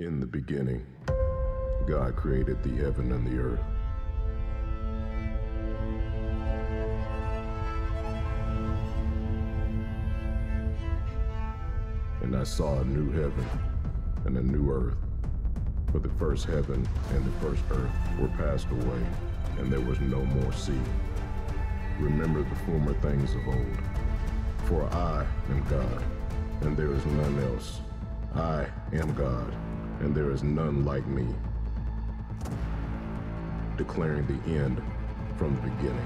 In the beginning, God created the heaven and the earth. And I saw a new heaven and a new earth, for the first heaven and the first earth were passed away, and there was no more sea. Remember the former things of old, for I am God, and there is none else. I am God, and there is none like me, declaring the end from the beginning.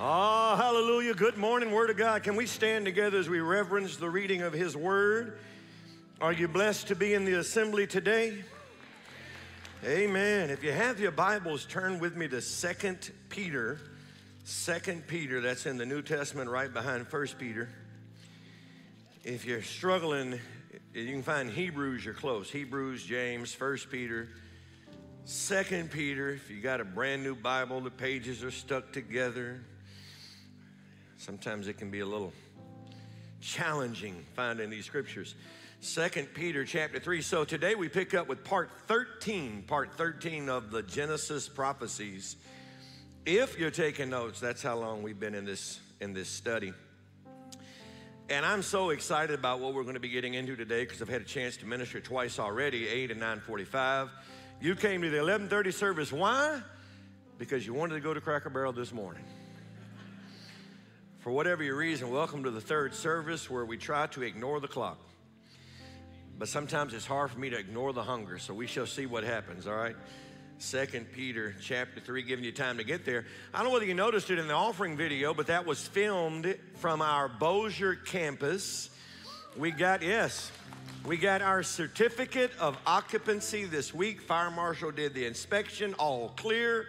Ah, hallelujah. Good morning, Word of God. Can we stand together as we reverence the reading of His Word? Are you blessed to be in the assembly today? Amen. If you have your Bibles, turn with me to 2 Peter. 2 Peter, that's in the New Testament right behind 1 Peter. If you're struggling, you can find Hebrews, you're close. Hebrews, James, 1 Peter, 2 Peter. If you got a brand new Bible, the pages are stuck together. Sometimes it can be a little challenging finding these scriptures. 2 Peter chapter 3. So today we pick up with part 13 of the Genesis prophecies. If you're taking notes, that's how long we've been in this study. And I'm so excited about what we're going to be getting into today because I've had a chance to minister twice already, 8 and 9:45. You came to the 11:30 service. Why? Because you wanted to go to Cracker Barrel this morning. For whatever your reason, welcome to the third service where we try to ignore the clock. But sometimes it's hard for me to ignore the hunger, so we shall see what happens, all right? 2 Peter chapter 3, giving you time to get there. I don't know whether you noticed it in the offering video, but that was filmed from our Bossier campus. We got our certificate of occupancy this week. Fire marshal did the inspection, all clear.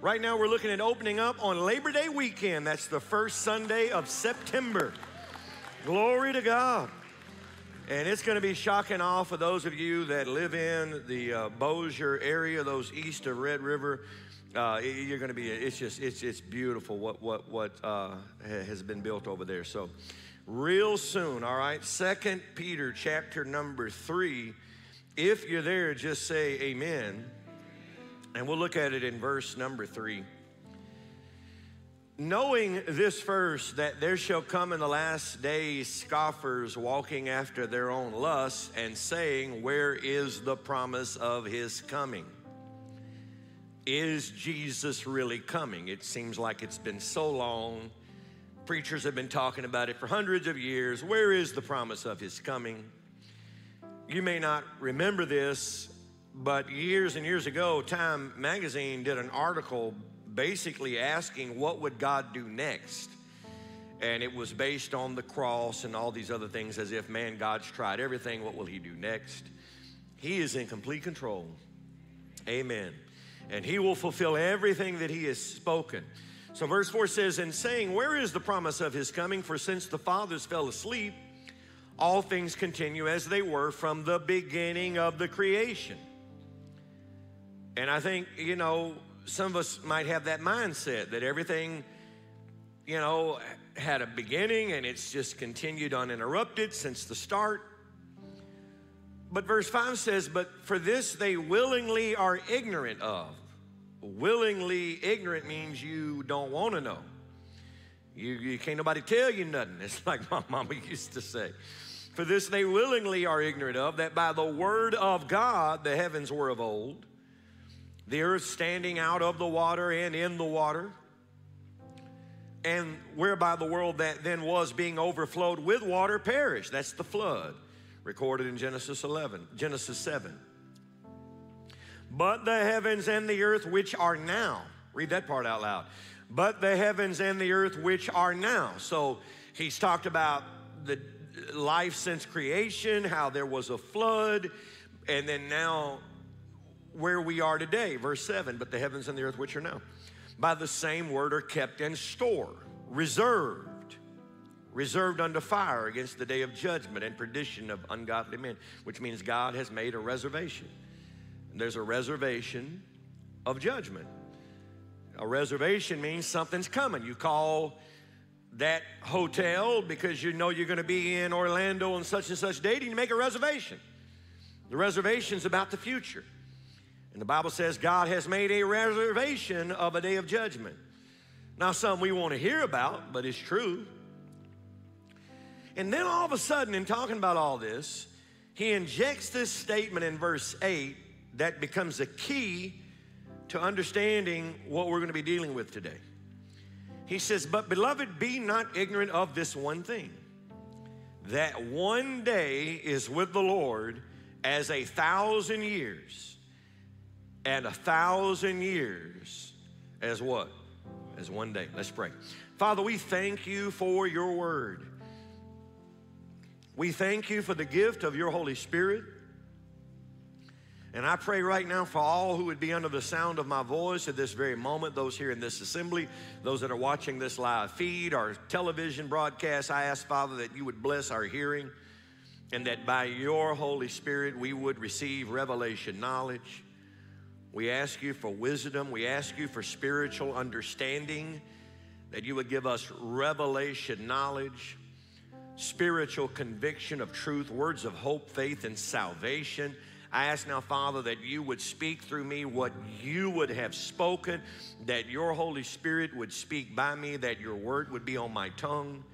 Right now we're looking at opening up on Labor Day weekend. That's the first Sunday of September. Glory to God. And it's going to be shocking awe for those of you that live in the Bossier area, those east of Red River. You're going to be, it's beautiful what has been built over there. So real soon, all right? 2 Peter chapter number 3. If you're there, just say amen. And we'll look at it in verse number 3. Knowing this first, that there shall come in the last days scoffers walking after their own lusts and saying, where is the promise of his coming? Is Jesus really coming? It seems like it's been so long. Preachers have been talking about it for hundreds of years. Where is the promise of his coming? You may not remember this, but years and years ago, Time Magazine did an article basically asking what would God do next, and it was based on the cross and all these other things, as if, man, God's tried everything, what will he do next? He is in complete control. Amen. And he will fulfill everything that he has spoken. So verse 4 says, and saying, where is the promise of his coming? For since the fathers fell asleep, all things continue as they were from the beginning of the creation. And I think, you know, some of us might have that mindset that everything, you know, had a beginning and it's just continued uninterrupted since the start. But verse 5 says, but for this they willingly are ignorant of. Willingly ignorant means you don't want to know. You can't nobody tell you nothing. It's like my mama used to say. For this they willingly are ignorant of, that by the word of God the heavens were of old, the earth standing out of the water and in the water, and whereby the world that then was being overflowed with water perished. That's the flood recorded in Genesis 7. But the heavens and the earth which are now, read that part out loud. But the heavens and the earth which are now. So he's talked about the life since creation, how there was a flood, and then now where we are today. Verse 7, but the heavens and the earth which are now, by the same word are kept in store, reserved unto fire against the day of judgment and perdition of ungodly men, which means God has made a reservation. And there's a reservation of judgment. A reservation means something's coming. You call that hotel because you know you're going to be in Orlando on such and such date, and you make a reservation. The reservation's about the future. And the Bible says God has made a reservation of a day of judgment. Now, something we want to hear about, but it's true. And then all of a sudden, in talking about all this, he injects this statement in verse 8 that becomes a key to understanding what we're going to be dealing with today. He says, "But beloved, be not ignorant of this one thing, that one day is with the Lord as 1,000 years, and 1,000 years as what? As one day." Let's pray. Father, we thank you for your word. We thank you for the gift of your Holy Spirit. And I pray right now for all who would be under the sound of my voice at this very moment, those here in this assembly, those that are watching this live feed, our television broadcast. I ask, Father, that you would bless our hearing and that by your Holy Spirit we would receive revelation knowledge. We ask you for wisdom. We ask you for spiritual understanding, that you would give us revelation knowledge, spiritual conviction of truth, words of hope, faith, and salvation. I ask now, Father, that you would speak through me what you would have spoken, that your Holy Spirit would speak by me, that your word would be on my tongue.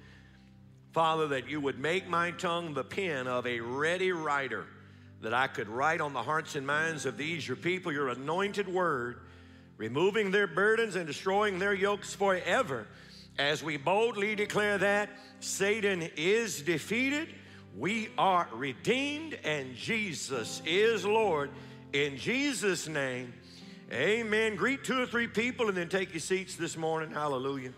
Father, that you would make my tongue the pen of a ready writer, that I could write on the hearts and minds of these, your people, your anointed word, removing their burdens and destroying their yokes forever. As we boldly declare that Satan is defeated, we are redeemed, and Jesus is Lord. In Jesus' name, amen. Greet 2 or 3 people and then take your seats this morning. Hallelujah.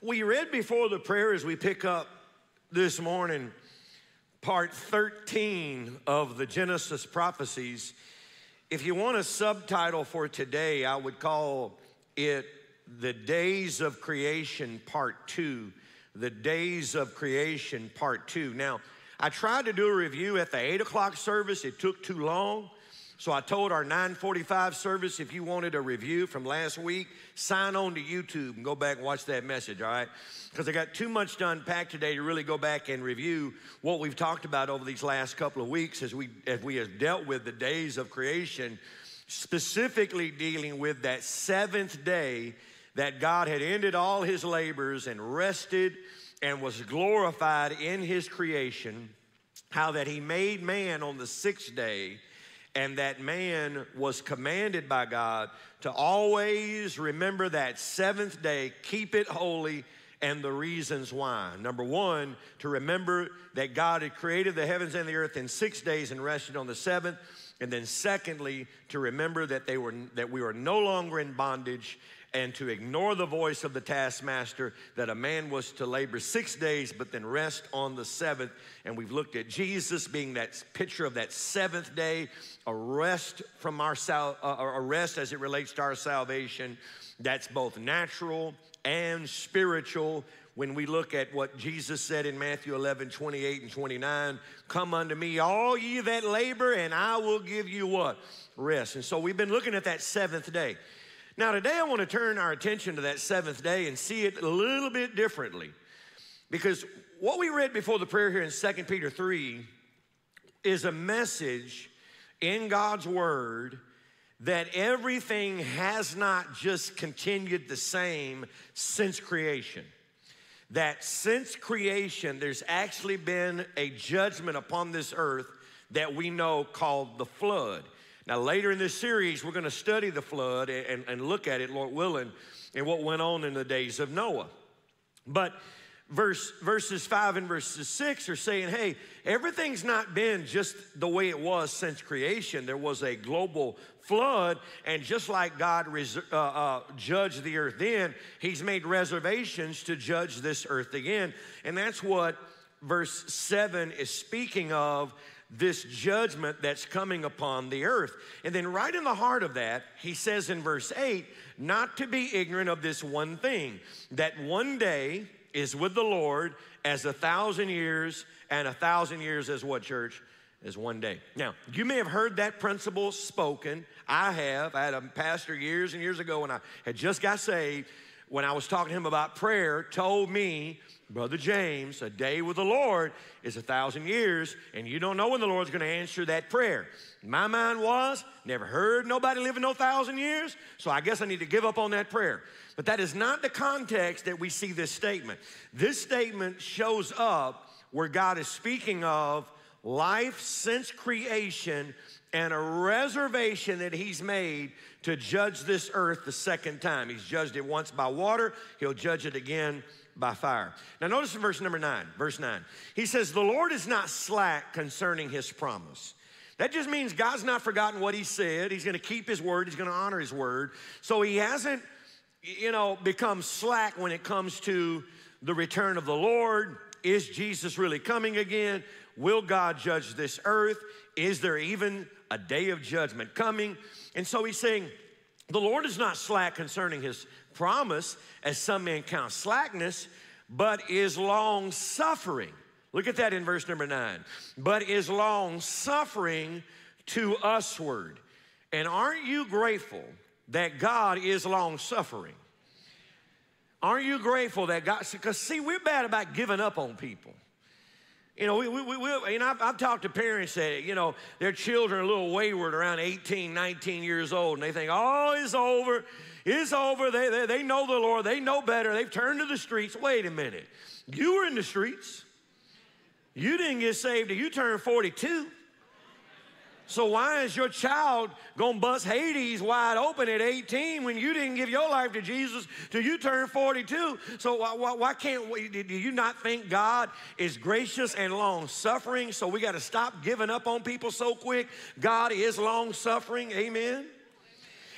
We read before the prayer, as we pick up this morning, part 13 of the Genesis prophecies. If you want a subtitle for today, I would call it The Days of Creation Part 2. The Days of Creation Part 2. Now, I tried to do a review at the 8 o'clock service. It took too long. So I told our 9:45 service, if you wanted a review from last week, sign on to YouTube and go back and watch that message, all right? Because I got too much to unpack today to really go back and review what we've talked about over these last couple of weeks as we have dealt with the days of creation, specifically dealing with that 7th day that God had ended all his labors and rested and was glorified in his creation, how that he made man on the 6th day, and that man was commanded by God to always remember that 7th day, keep it holy, and the reasons why. Number one, to remember that God had created the heavens and the earth in 6 days and rested on the 7th. And then secondly, to remember that we were no longer in bondage, and to ignore the voice of the taskmaster, that a man was to labor 6 days but then rest on the 7th. And we've looked at Jesus being that picture of that 7th day, a rest from our rest as it relates to our salvation. That's both natural and spiritual. When we look at what Jesus said in Matthew 11:28 and 29, "Come unto me, all ye that labor, and I will give you" what? Rest. And so we've been looking at that 7th day. Now today I want to turn our attention to that 7th day and see it a little bit differently, because what we read before the prayer here in 2 Peter 3 is a message in God's word that everything has not just continued the same since creation. That since creation, there's actually been a judgment upon this earth that we know called the flood. Now, later in this series, we're going to study the flood and look at it, Lord willing, and what went on in the days of Noah. But verses 5 and verses 6 are saying, hey, everything's not been just the way it was since creation. There was a global flood, and just like God judged the earth then, he's made reservations to judge this earth again. And that's what verse 7 is speaking of, this judgment that's coming upon the earth. And then right in the heart of that, he says in verse 8, not to be ignorant of this one thing, that one day is with the Lord as 1,000 years, and 1,000 years as what, church? Is one day. Now, you may have heard that principle spoken. I have. I had a pastor years and years ago when I had just got saved, when I was talking to him about prayer, told me, Brother James, a day with the Lord is 1,000 years, and you don't know when the Lord's going to answer that prayer. My mind was, never heard nobody living no 1,000 years, so I guess I need to give up on that prayer. But that is not the context that we see this statement. This statement shows up where God is speaking of life since creation and a reservation that he's made to judge this earth the second time. He's judged it once by water. He'll judge it again by fire. Now notice in verse 9. He says, the Lord is not slack concerning his promise. That just means God's not forgotten what he said. He's going to keep his word. He's going to honor his word. So he hasn't, become slack when it comes to the return of the Lord. Is Jesus really coming again? Will God judge this earth? Is there even a day of judgment coming? And so he's saying, the Lord is not slack concerning his promise, as some men count slackness, but is long-suffering. Look at that in verse 9. But is long-suffering to usward. And aren't you grateful that God is long-suffering? Aren't you grateful that God, because see, we're bad about giving up on people. I've talked to parents that, their children are a little wayward around 18, 19 years old, and they think, oh, it's over. It's over. They know the Lord. They know better. They've turned to the streets. Wait a minute. You were in the streets. You didn't get saved till you turned 42. So why is your child going to bust Hades wide open at 18 when you didn't give your life to Jesus till you turned 42? So why can't we, do you not think God is gracious and long-suffering? So we got to stop giving up on people so quick. God is long-suffering, amen?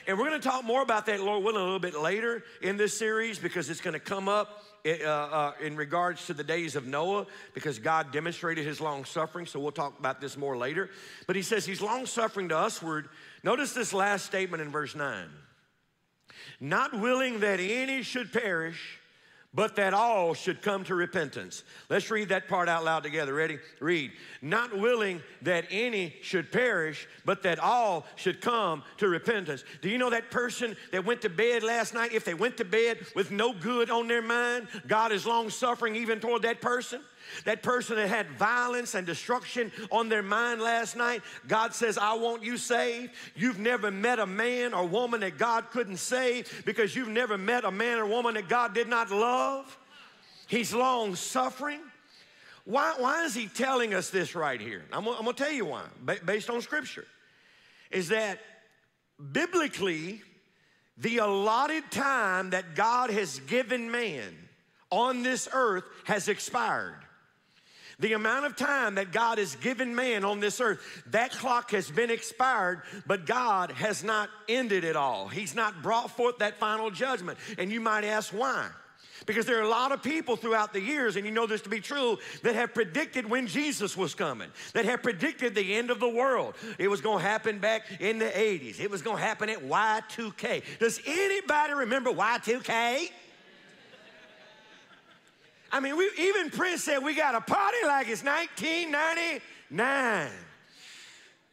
And we're going to talk more about that, Lord willing, a little bit later in this series, because it's going to come up in regards to the days of Noah, because God demonstrated his long-suffering, so we'll talk about this more later. But he says he's long-suffering to usward. Notice this last statement in verse 9. Not willing that any should perish, but that all should come to repentance. Let's read that part out loud together. Ready? Read. Not willing that any should perish, but that all should come to repentance. Do you know that person that went to bed last night, if they went to bed with no good on their mind, God is long-suffering even toward that person? That person that had violence and destruction on their mind last night, God says, I want you saved. You've never met a man or woman that God couldn't save, because you've never met a man or woman that God did not love. He's long-suffering. Why is he telling us this right here? I'm going to tell you why, based on Scripture, is that biblically, the allotted time that God has given man on this earth has expired. The amount of time that God has given man on this earth, that clock has been expired, but God has not ended it all. He's not brought forth that final judgment. And you might ask why? Because there are a lot of people throughout the years, and you know this to be true, that have predicted when Jesus was coming, that have predicted the end of the world. It was going to happen back in the 80s. It was going to happen at Y2K. Does anybody remember Y2K? I mean, even Prince said we got a party like it's 1999.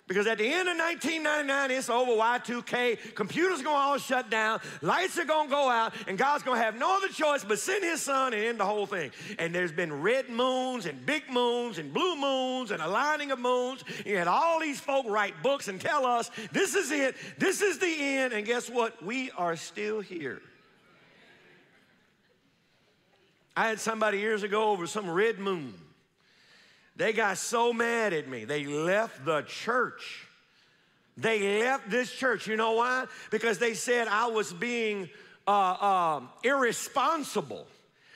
Because at the end of 1999, it's over. Y2K. Computers going to all shut down. Lights are going to go out. And God's going to have no other choice but send his son and end the whole thing. And there's been red moons and big moons and blue moons and aligning of moons. You had all these folk write books and tell us, this is it. This is the end. And guess what? We are still here. I had somebody years ago over some red moon. They got so mad at me. They left the church. They left this church. You know why? Because they said I was being irresponsible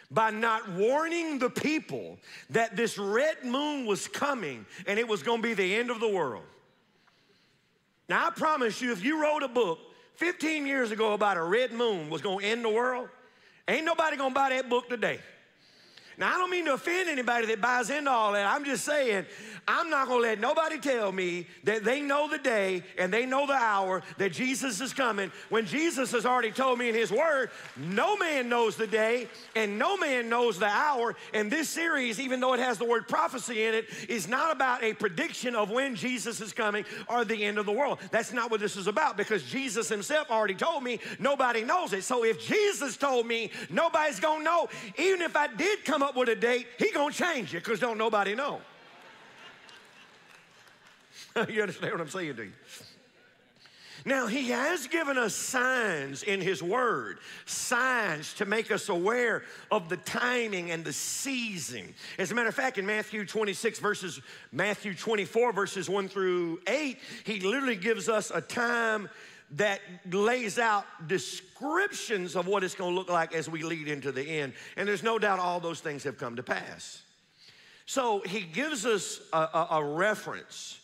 by not warning the people that this red moon was coming and it was going to be the end of the world. Now, I promise you, if you wrote a book 15 years ago about a red moon was going to end the world, ain't nobody going to buy that book today. Now, I don't mean to offend anybody that buys into all that. I'm just saying, I'm not going to let nobody tell me that they know the day and they know the hour that Jesus is coming, when Jesus has already told me in his word, no man knows the day and no man knows the hour. And this series, even though it has the word prophecy in it, is not about a prediction of when Jesus is coming or the end of the world. That's not what this is about, because Jesus himself already told me nobody knows it. So if Jesus told me, nobody's going to know. Even if I did come up with a date, he going to change it, because don't nobody know. You understand what I'm saying, do you? Now, he has given us signs in his word, signs to make us aware of the timing and the season. As a matter of fact, in Matthew 24, verses 1-8, he literally gives us a time that lays out descriptions of what it's going to look like as we lead into the end. And there's no doubt all those things have come to pass. So he gives us a reference,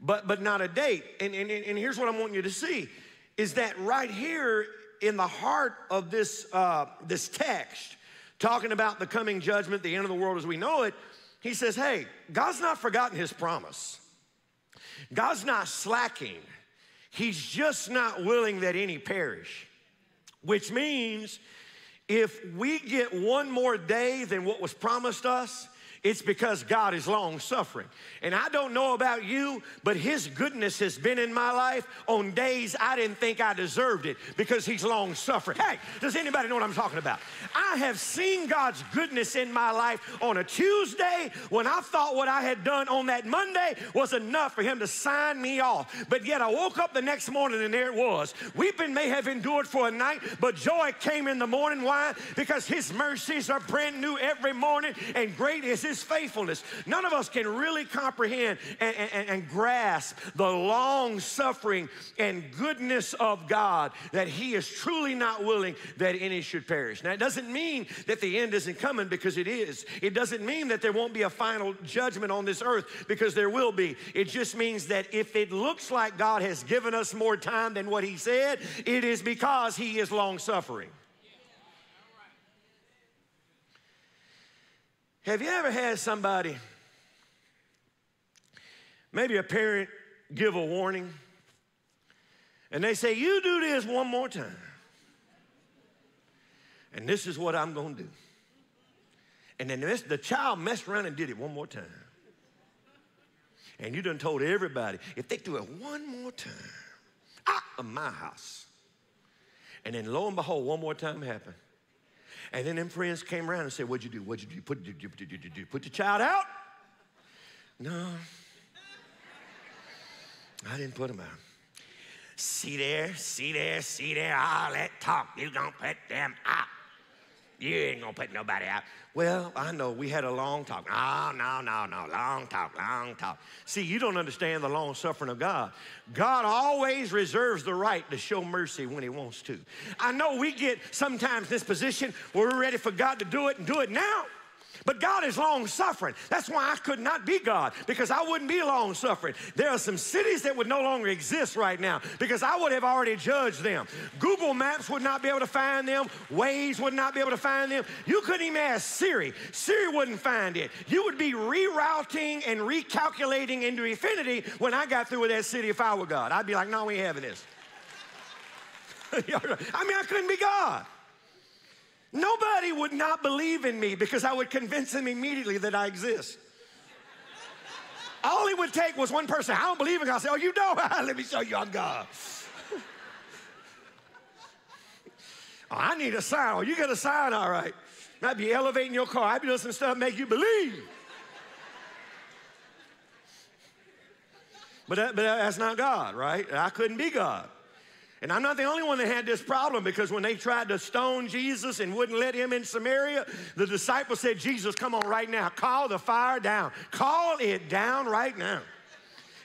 but not a date. And here's what I want you to see, is that right here in the heart of this, this text, talking about the coming judgment, the end of the world as we know it, he says, hey, God's not forgotten his promise. God's not slacking. He's just not willing that any perish, which means if we get one more day than what was promised us, it's because God is long-suffering. And I don't know about you, but his goodness has been in my life on days I didn't think I deserved it, because he's long-suffering. Hey, does anybody know what I'm talking about? I have seen God's goodness in my life on a Tuesday when I thought what I had done on that Monday was enough for him to sign me off. But yet I woke up the next morning and there it was. Weeping may have endured for a night, but joy came in the morning. Why? Because his mercies are brand new every morning, and great is his faithfulness. None of us can really comprehend and grasp the long suffering and goodness of God, that he is truly not willing that any should perish. Now, it doesn't mean that the end isn't coming, because it is. It doesn't mean that there won't be a final judgment on this earth, because there will be. It just means that if it looks like God has given us more time than what he said, it is because he is long suffering. Have you ever had somebody, maybe a parent, give a warning, and they say, you do this one more time, and this is what I'm going to do. And then the child messed around and did it one more time. And you done told everybody, if they do it one more time, out of my house. And then lo and behold, one more time happened. And then them friends came around and said, what'd you do? What'd you do? Put the child out? No. I didn't put him out. See there, see there, see there. All that talk. You gonna put them out. You ain't gonna put nobody out. Well, I know. We had a long talk. Oh, no. Long talk, long talk. See, you don't understand the long suffering of God. God always reserves the right to show mercy when he wants to. I know we get sometimes this position where we're ready for God to do it and do it now. But God is long-suffering. That's why I could not be God, because I wouldn't be long-suffering. There are some cities that would no longer exist right now, because I would have already judged them. Google Maps would not be able to find them. Waze would not be able to find them. You couldn't even ask Siri. Siri wouldn't find it. You would be rerouting and recalculating into infinity when I got through with that city if I were God. I'd be like, no, we ain't having this. I couldn't be God. Nobody would not believe in me, because I would convince them immediately that I exist. All it would take was one person. I don't believe in God. I say, oh, you don't? Let me show you I'm God. Oh, I need a sign. Oh, you get a sign, all right. I'd be elevating your car. I'd be doing some stuff to make you believe. But that's not God, right? I couldn't be God. And I'm not the only one that had this problem, because when they tried to stone Jesus and wouldn't let him in Samaria, the disciples said, Jesus, come on right now. Call the fire down. Call it down right now.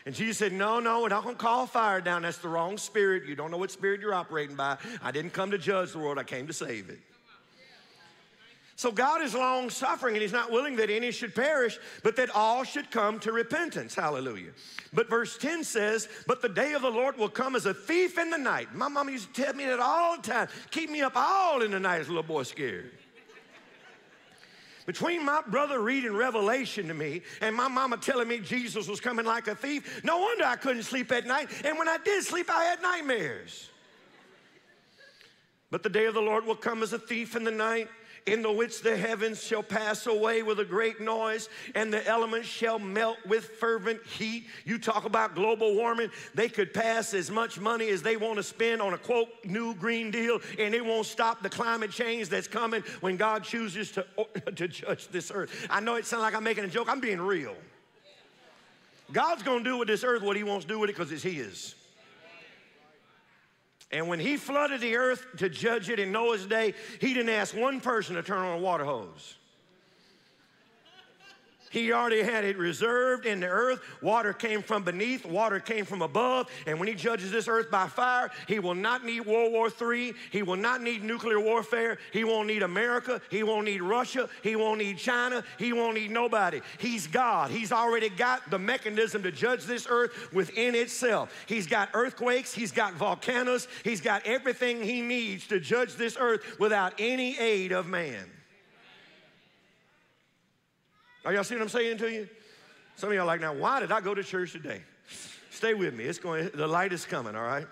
And Jesus said, no, we're not going to call fire down. That's the wrong spirit. You don't know what spirit you're operating by. I didn't come to judge the world. I came to save it. So God is long-suffering, and he's not willing that any should perish, but that all should come to repentance. Hallelujah. But verse 10 says, but the day of the Lord will come as a thief in the night. My mama used to tell me that all the time. Keep me up all in the night as a little boy scared. Between my brother reading Revelation to me and my mama telling me Jesus was coming like a thief, no wonder I couldn't sleep at night. And when I did sleep, I had nightmares. But the day of the Lord will come as a thief in the night, in the which the heavens shall pass away with a great noise, and the elements shall melt with fervent heat. You talk about global warming, they could pass as much money as they want to spend on a, quote, new Green Deal, and it won't stop the climate change that's coming when God chooses to judge this earth. I know it sounds like I'm making a joke. I'm being real. God's going to do with this earth what he wants to do with it because it's his. And when he flooded the earth to judge it in Noah's day, he didn't ask one person to turn on a water hose. He already had it reserved in the earth. Water came from beneath, water came from above, and when he judges this earth by fire, he will not need World War III. He will not need nuclear warfare. He won't need America. He won't need Russia. He won't need China. He won't need nobody. He's God. He's already got the mechanism to judge this earth within itself. He's got earthquakes. He's got volcanoes. He's got everything he needs to judge this earth without any aid of man. Are y'all seeing what I'm saying to you? Some of y'all are like, now, why did I go to church today? Stay with me. It's going. The light is coming, all right?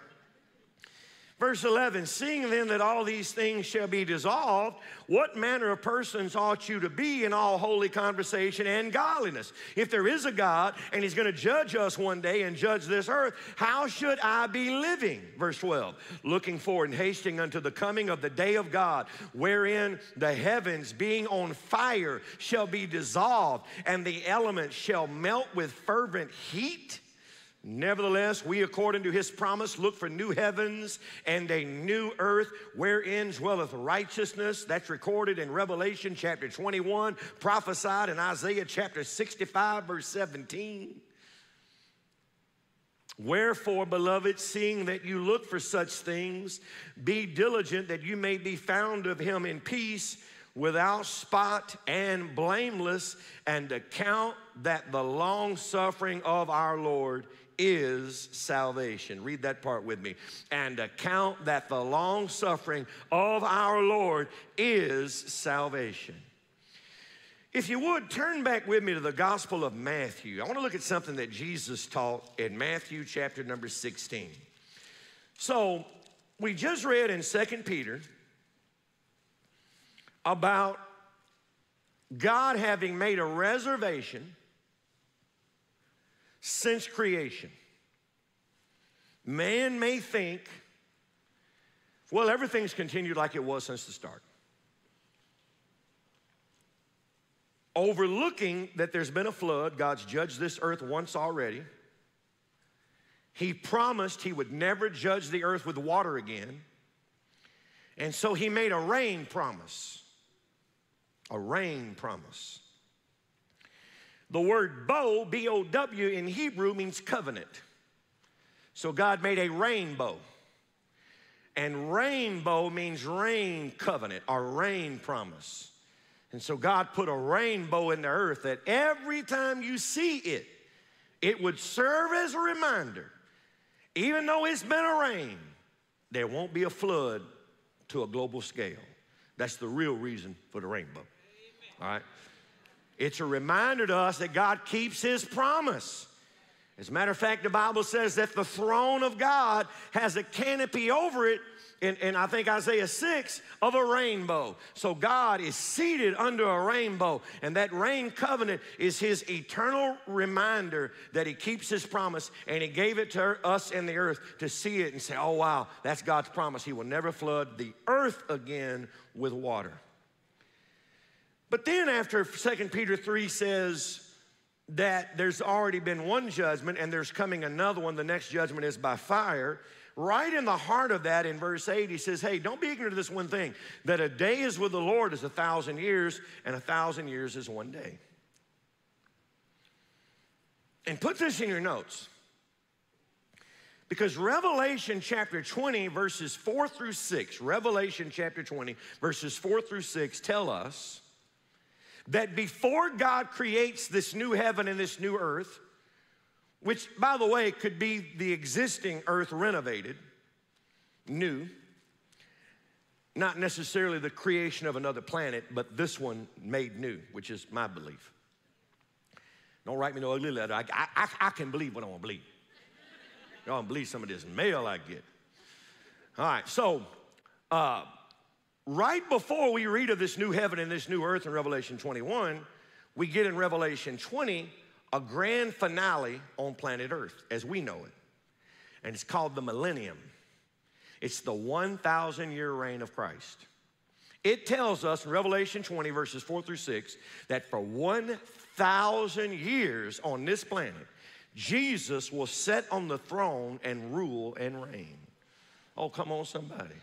Verse 11, seeing then that all these things shall be dissolved, what manner of persons ought you to be in all holy conversation and godliness? If there is a God and he's going to judge us one day and judge this earth, how should I be living? Verse 12, looking forward and hasting unto the coming of the day of God, wherein the heavens being on fire shall be dissolved, and the elements shall melt with fervent heat. Nevertheless, we, according to his promise, look for new heavens and a new earth wherein dwelleth righteousness. That's recorded in Revelation chapter 21, prophesied in Isaiah chapter 65, verse 17. Wherefore, beloved, seeing that you look for such things, be diligent that you may be found of him in peace, without spot and blameless, and account that the long-suffering of our Lord is salvation. Read that part with me. And account that the long-suffering of our Lord is salvation. If you would, turn back with me to the Gospel of Matthew. I want to look at something that Jesus taught in Matthew chapter number 16. So, we just read in 2 Peter about God having made a reservation since creation. Man may think, well, everything's continued like it was since the start, overlooking that there's been a flood. God's judged this earth once already. He promised he would never judge the earth with water again, and so he made a rain promise. A rain promise. The word bow, B-O-W, in Hebrew means covenant. So God made a rainbow. And rainbow means rain covenant or rain promise. And so God put a rainbow in the earth that every time you see it, it would serve as a reminder. Even though it's been a rain, there won't be a flood to a global scale. That's the real reason for the rainbow. All right? It's a reminder to us that God keeps his promise. As a matter of fact, the Bible says that the throne of God has a canopy over it, and I think Isaiah 6, of a rainbow. So God is seated under a rainbow, and that rain covenant is his eternal reminder that he keeps his promise, and he gave it to us in the earth to see it and say, oh, wow, that's God's promise. He will never flood the earth again with water. But then after 2 Peter 3 says that there's already been one judgment and there's coming another one, the next judgment is by fire, right in the heart of that in verse 8, he says, hey, don't be ignorant of this one thing, that a day is with the Lord is 1,000 years, and 1,000 years is one day. And put this in your notes, because Revelation chapter 20, verses 4 through 6, Revelation chapter 20, verses 4 through 6 tell us that before God creates this new heaven and this new earth, which, by the way, could be the existing earth renovated, new, Not necessarily the creation of another planet, but this one made new, which is my belief. Don't write me no ugly letter. I can believe what I want to believe. I don't believe some of this mail I get. All right, so right before we read of this new heaven and this new earth in Revelation 21, we get in Revelation 20 a grand finale on planet Earth as we know it. And it's called the millennium. It's the 1,000-year reign of Christ. It tells us in Revelation 20, verses 4 through 6, that for 1,000 years on this planet, Jesus will sit on the throne and rule and reign. Oh, come on, somebody.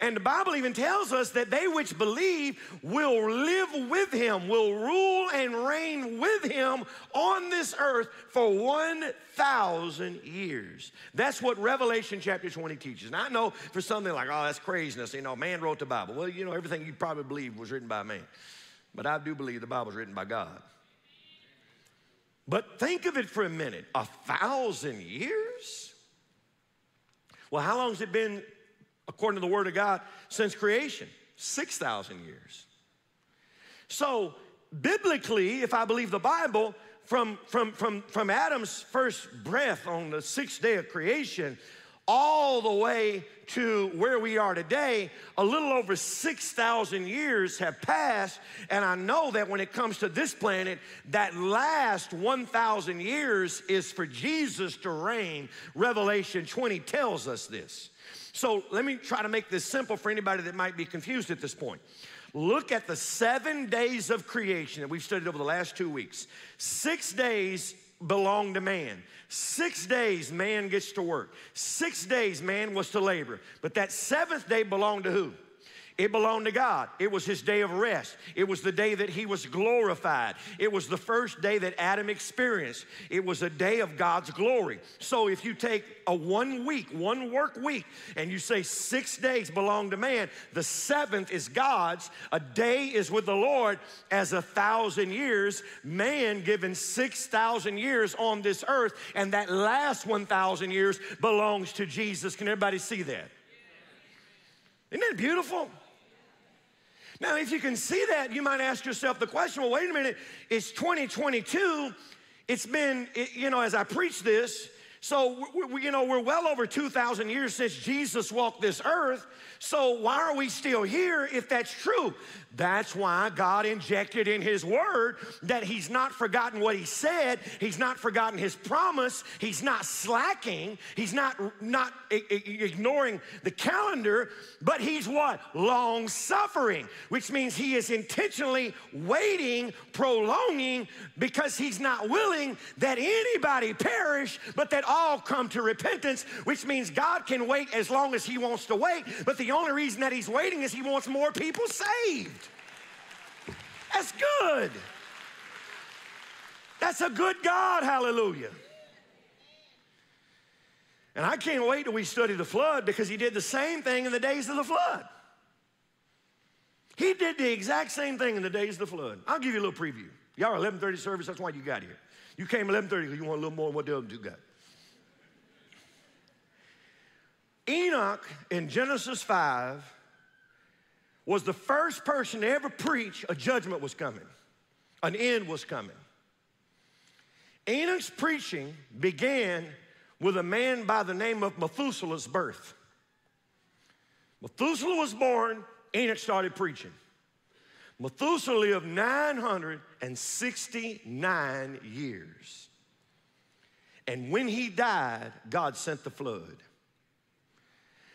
And the Bible even tells us that they which believe will live with him, will rule and reign with him on this earth for 1,000 years. That's what Revelation chapter 20 teaches. And I know for some they're like, oh, that's craziness. You know, man wrote the Bible. Well, you know, everything you probably believe was written by man. But I do believe the Bible's written by God. But think of it for a minute. 1,000 years? Well, how long has it been, according to the Word of God, since creation? 6,000 years. So, biblically, if I believe the Bible, from Adam's first breath on the sixth day of creation, all the way to where we are today, a little over 6,000 years have passed, and I know that when it comes to this planet, that last 1,000 years is for Jesus to reign. Revelation 20 tells us this. So let me try to make this simple for anybody that might be confused at this point. Look at the 7 days of creation that we've studied over the last 2 weeks. 6 days belong to man. 6 days man gets to work. 6 days man was to labor. But that seventh day belonged to who? It belonged to God. It was his day of rest. It was the day that he was glorified. It was the first day that Adam experienced. It was a day of God's glory. So if you take a 1 week, one work week, and you say 6 days belong to man, the seventh is God's. A day is with the Lord as 1,000 years. Man given 6,000 years on this earth, and that last 1,000 years belongs to Jesus. Can everybody see that? Isn't that beautiful? Now, if you can see that, you might ask yourself the question, well, wait a minute, it's 2022. It's been, you know, as I preach this, so, you know, we're well over 2,000 years since Jesus walked this earth, so why are we still here if that's true? That's why God injected in his word that he's not forgotten what he said, he's not forgotten his promise, he's not slacking, he's not ignoring the calendar, but he's what? Long-suffering, which means he is intentionally waiting, prolonging, because he's not willing that anybody perish, but that all come to repentance, which means God can wait as long as he wants to wait, but the only reason that he's waiting is he wants more people saved. That's good. That's a good God, hallelujah. And I can't wait till we study the flood, because he did the same thing in the days of the flood. He did the exact same thing in the days of the flood. I'll give you a little preview. Y'all are 11:30 service, that's why you got here. You came 11:30 because you want a little more than what the other two got. Enoch in Genesis 5 was the first person to ever preach a judgment was coming, an end was coming. Enoch's preaching began with a man by the name of Methuselah's birth. Methuselah was born, Enoch started preaching. Methuselah lived 969 years. And when he died, God sent the flood,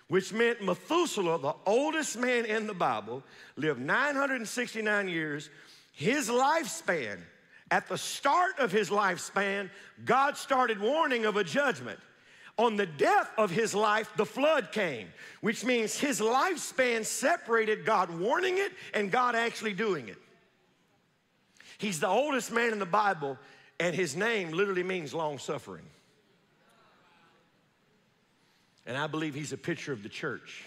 which meant Methuselah, the oldest man in the Bible, lived 969 years. His lifespan, at the start of his lifespan, God started warning of a judgment. On the death of his life, the flood came, which means his lifespan separated God warning it and God actually doing it. He's the oldest man in the Bible, and his name literally means long-suffering. And I believe he's a picture of the church,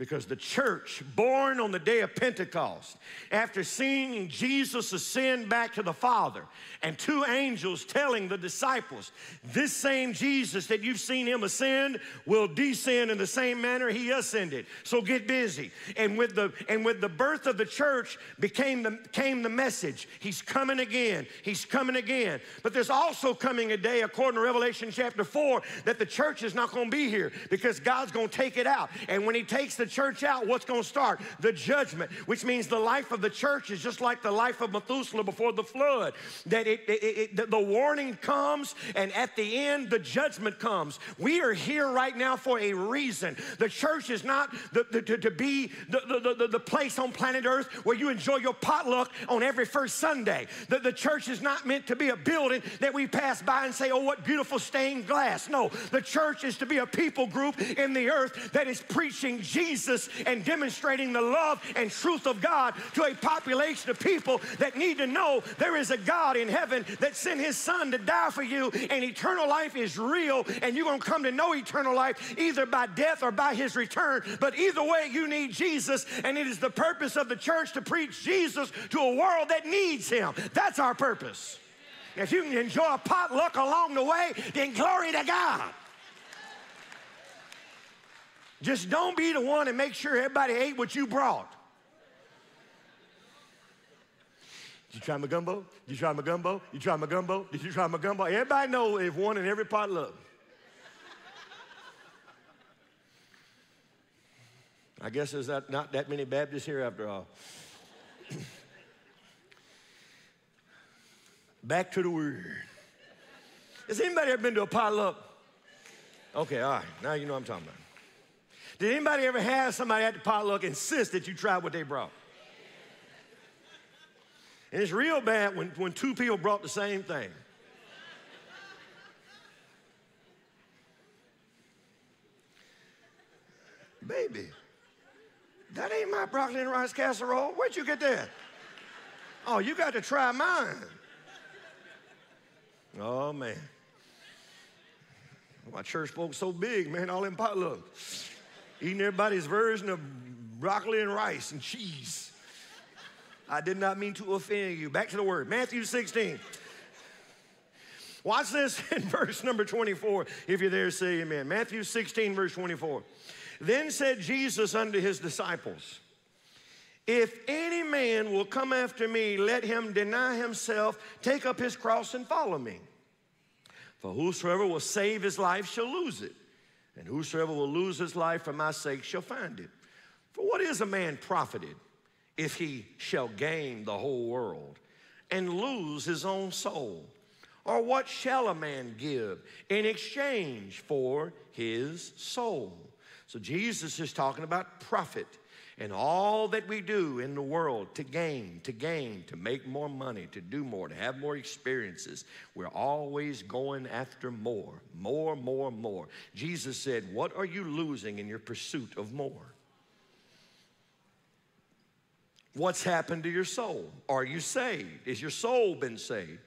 Because the church, born on the day of Pentecost, after seeing Jesus ascend back to the Father, and two angels telling the disciples, this same Jesus that you've seen him ascend will descend in the same manner he ascended. So get busy. And with the birth of the church came the message. He's coming again. He's coming again. But there's also coming a day, according to Revelation chapter 4, that the church is not going to be here because God's going to take it out. And when he takes the church out, what's going to start? The judgment, which means the life of the church is just like the life of Methuselah before the flood, that the warning comes, and at the end, the judgment comes. We are here right now for a reason. The church is not to be the place on planet Earth where you enjoy your potluck on every first Sunday. The church is not meant to be a building that we pass by and say, oh, what beautiful stained glass. No, the church is to be a people group in the earth that is preaching Jesus and demonstrating the love and truth of God to a population of people that need to know there is a God in heaven that sent his son to die for you, and eternal life is real, and you're going to come to know eternal life either by death or by his return. But either way, you need Jesus, and it is the purpose of the church to preach Jesus to a world that needs him. That's our purpose. If you can enjoy a potluck along the way, then glory to God. Just don't be the one and make sure everybody ate what you brought. Did you try my gumbo? Did you try my gumbo? Did you try my gumbo? Did you try my gumbo? Everybody knows if one in every potluck. I guess there's not that many Baptists here after all. Back to the word. Has anybody ever been to a potluck? Okay, all right. Now you know what I'm talking about. Did anybody ever have somebody at the potluck insist that you try what they brought? And it's real bad when two people brought the same thing. Baby, that ain't my broccoli and rice casserole. Where'd you get that? Oh, you got to try mine. Oh, man. My church folks so big, man, all in potlucks. Eating everybody's version of broccoli and rice and cheese. I did not mean to offend you. Back to the word, Matthew 16. Watch this in verse number 24. If you're there, say amen. Matthew 16, verse 24. Then said Jesus unto his disciples, if any man will come after me, let him deny himself, take up his cross, and follow me. For whosoever will save his life shall lose it. And whosoever will lose his life for my sake shall find it. For what is a man profited if he shall gain the whole world and lose his own soul? Or what shall a man give in exchange for his soul? So Jesus is talking about profit and all that we do in the world to gain, to make more money, to do more, to have more experiences. We're always going after more. Jesus said, what are you losing in your pursuit of more? What's happened to your soul? Are you saved? Is your soul been saved?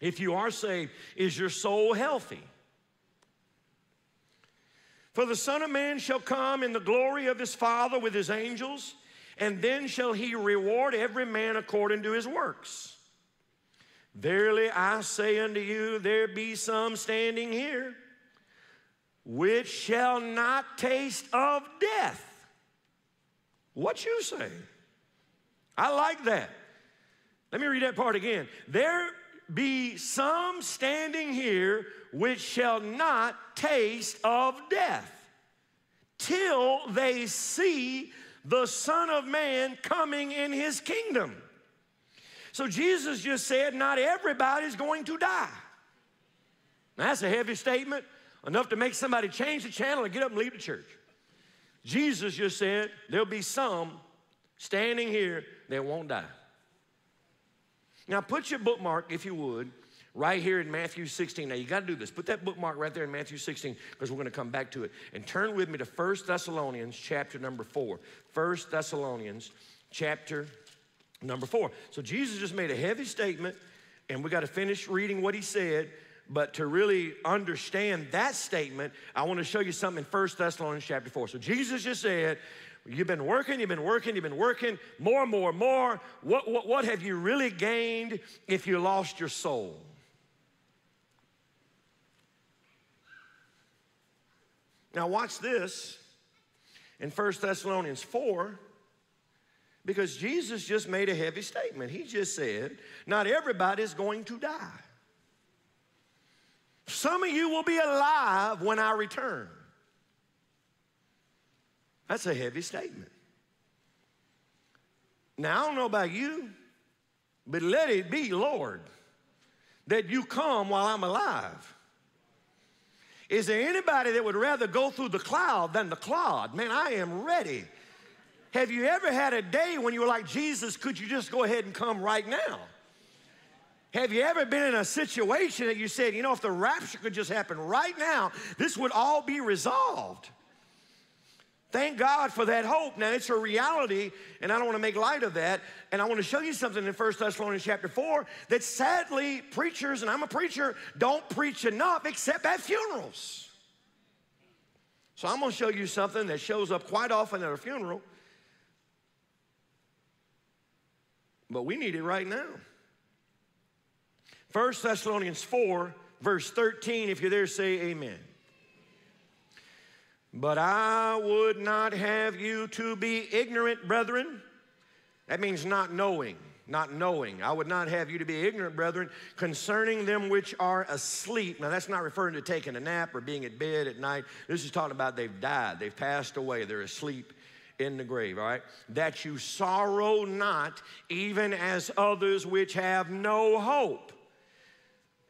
If you are saved, is your soul healthy? For the Son of Man shall come in the glory of his Father with his angels, and then shall he reward every man according to his works. Verily I say unto you, there be some standing here which shall not taste of death. What you say? I like that. Let me read that part again. There be some standing here which shall not taste of death till they see the Son of Man coming in his kingdom. So Jesus just said, not everybody's going to die. Now, that's a heavy statement, enough to make somebody change the channel and get up and leave the church. Jesus just said, there'll be some standing here that won't die. Now, put your bookmark, if you would, right here in Matthew 16. Now, you got to do this. Put that bookmark right there in Matthew 16 because we're going to come back to it. And turn with me to 1 Thessalonians chapter number 4. 1 Thessalonians chapter number 4. So Jesus just made a heavy statement, and we got to finish reading what he said. But to really understand that statement, I want to show you something in 1 Thessalonians chapter 4. So Jesus just said, you've been working, you've been working, you've been working, more. What have you really gained if you lost your soul? Now watch this in 1 Thessalonians 4, because Jesus just made a heavy statement. He just said, not everybody's going to die. Some of you will be alive when I return. That's a heavy statement. Now, I don't know about you, but let it be, Lord, that you come while I'm alive. Is there anybody that would rather go through the cloud than the clod? Man, I am ready. Have you ever had a day when you were like, Jesus, could you just go ahead and come right now? Have you ever been in a situation that you said, you know, if the rapture could just happen right now, this would all be resolved? Thank God for that hope. Now, it's a reality, and I don't want to make light of that. And I want to show you something in 1 Thessalonians chapter 4 that sadly preachers, and I'm a preacher, don't preach enough except at funerals. So I'm going to show you something that shows up quite often at a funeral. But we need it right now. 1 Thessalonians 4, verse 13, if you're there, say amen. But I would not have you to be ignorant, brethren. That means not knowing, not knowing. I would not have you to be ignorant, brethren, concerning them which are asleep. Now, that's not referring to taking a nap or being at bed at night. This is talking about they've died. They've passed away. They're asleep in the grave, all right? That you sorrow not, even as others which have no hope.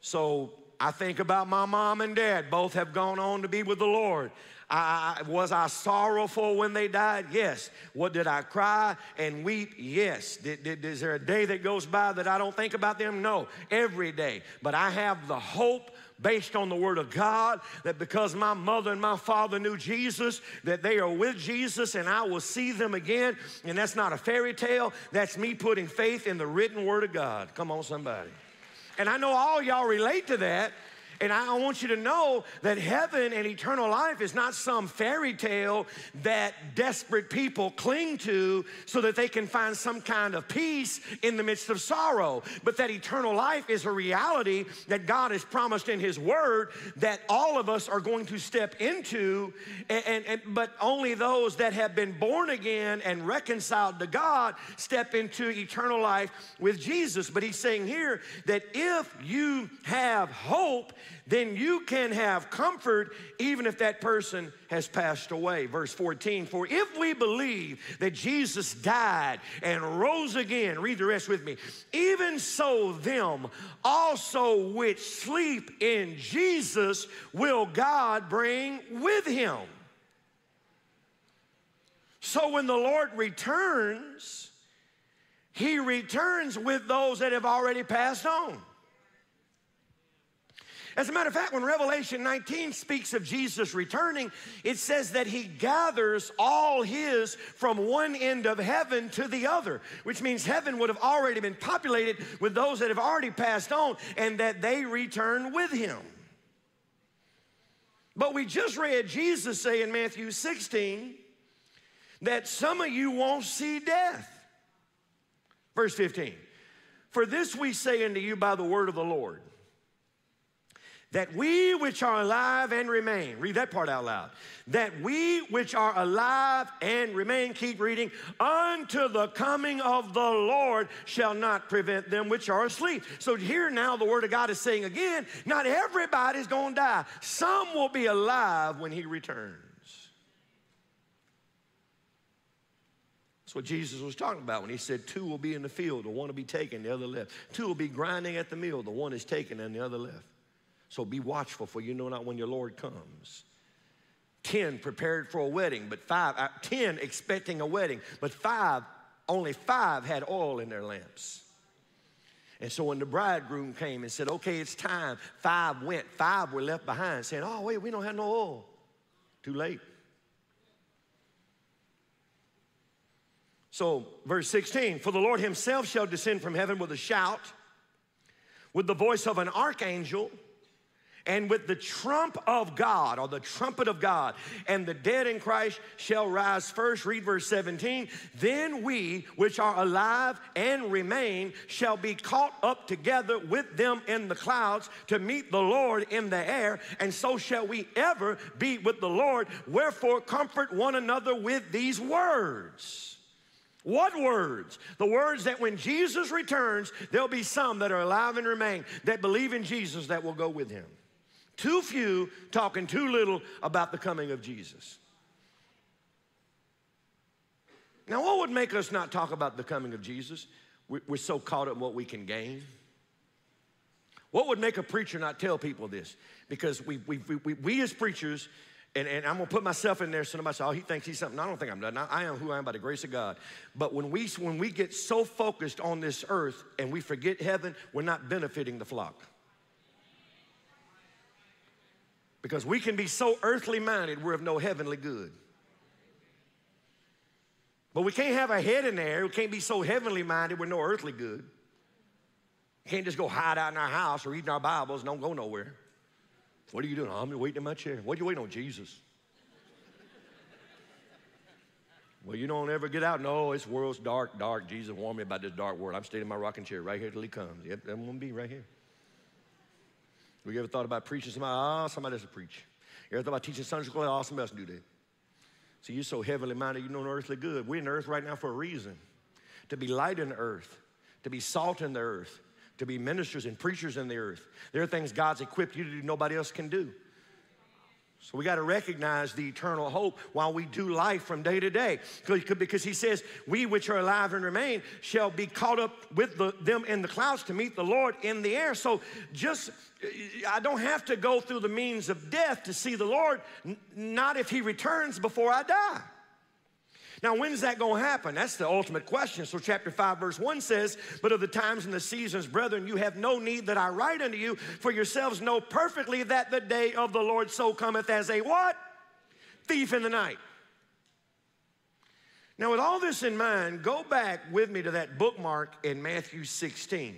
So I think about my mom and dad. Both have gone on to be with the Lord. Was I sorrowful when they died? Yes. What, did I cry and weep? Yes. Is there a day that goes by that I don't think about them? No, every day. But I have the hope based on the Word of God that because my mother and my father knew Jesus, that they are with Jesus and I will see them again. And that's not a fairy tale. That's me putting faith in the written Word of God. Come on, somebody. And I know all y'all relate to that. And I want you to know that heaven and eternal life is not some fairy tale that desperate people cling to so that they can find some kind of peace in the midst of sorrow. But that eternal life is a reality that God has promised in His Word that all of us are going to step into, but only those that have been born again and reconciled to God step into eternal life with Jesus. But He's saying here that if you have hope, then you can have comfort even if that person has passed away. Verse 14, for if we believe that Jesus died and rose again, read the rest with me, even so them also which sleep in Jesus will God bring with Him. So when the Lord returns, He returns with those that have already passed on. As a matter of fact, when Revelation 19 speaks of Jesus returning, it says that He gathers all His from one end of heaven to the other, which means heaven would have already been populated with those that have already passed on and that they return with Him. But we just read Jesus say in Matthew 16 that some of you won't see death. Verse 15, for this we say unto you by the word of the Lord, that we which are alive and remain, read that part out loud, that we which are alive and remain, keep reading, unto the coming of the Lord shall not prevent them which are asleep. So here now the Word of God is saying again, not everybody's going to die. Some will be alive when He returns. That's what Jesus was talking about when He said, two will be in the field, the one will be taken, the other left. Two will be grinding at the mill, the one is taken and the other left. So be watchful, for you know not when your Lord comes. 10 prepared for a wedding, but 10 expecting a wedding, but only five had oil in their lamps. And so when the bridegroom came and said, okay, it's time, 5 went. 5 were left behind saying, oh, wait, we don't have no oil. Too late. So verse 16, for the Lord Himself shall descend from heaven with a shout, with the voice of an archangel, And with the trump of God, or the trumpet of God, and the dead in Christ shall rise first. Read verse 17. Then we, which are alive and remain, shall be caught up together with them in the clouds to meet the Lord in the air, and so shall we ever be with the Lord. Wherefore, comfort one another with these words. What words? The words that when Jesus returns, there'll be some that are alive and remain that believe in Jesus that will go with him. Too few talking too little about the coming of Jesus. Now, what would make us not talk about the coming of Jesus? We're so caught up in what we can gain. What would make a preacher not tell people this? Because we as preachers, and I'm going to put myself in there, so nobody says, oh, he thinks he's something. No, I don't think I'm nothing. I am who I am by the grace of God. But when we get so focused on this earth and we forget heaven, we're not benefiting the flock. Because we can be so earthly minded, we're of no heavenly good. But we can't have a head in there. We can't be so heavenly minded, we're no earthly good. We can't just go hide out in our house or reading our Bibles and don't go nowhere. What are you doing? I'm waiting in my chair. What are you waiting on? Jesus. Well, you don't ever get out. No, this world's dark, dark. Jesus warned me about this dark world. I'm staying in my rocking chair right here till he comes. Yep, I'm going to be right here. You ever thought about preaching somebody? Oh, somebody else will preach. You ever thought about teaching Sunday school? Oh, somebody else can do that. So you're so heavenly minded, you know no earthly good. We're in the earth right now for a reason. To be light in the earth. To be salt in the earth. To be ministers and preachers in the earth. There are things God's equipped you to do nobody else can do. So we got to recognize the eternal hope while we do life from day to day. Because he says, we which are alive and remain shall be caught up with them in the clouds to meet the Lord in the air. So I don't have to go through the means of death to see the Lord, not if he returns before I die. Now, when's that going to happen? That's the ultimate question. So chapter 5, verse 1 says, but of the times and the seasons, brethren, you have no need that I write unto you, for yourselves know perfectly that the day of the Lord so cometh as a what? Thief in the night. Now, with all this in mind, go back with me to that bookmark in Matthew 16.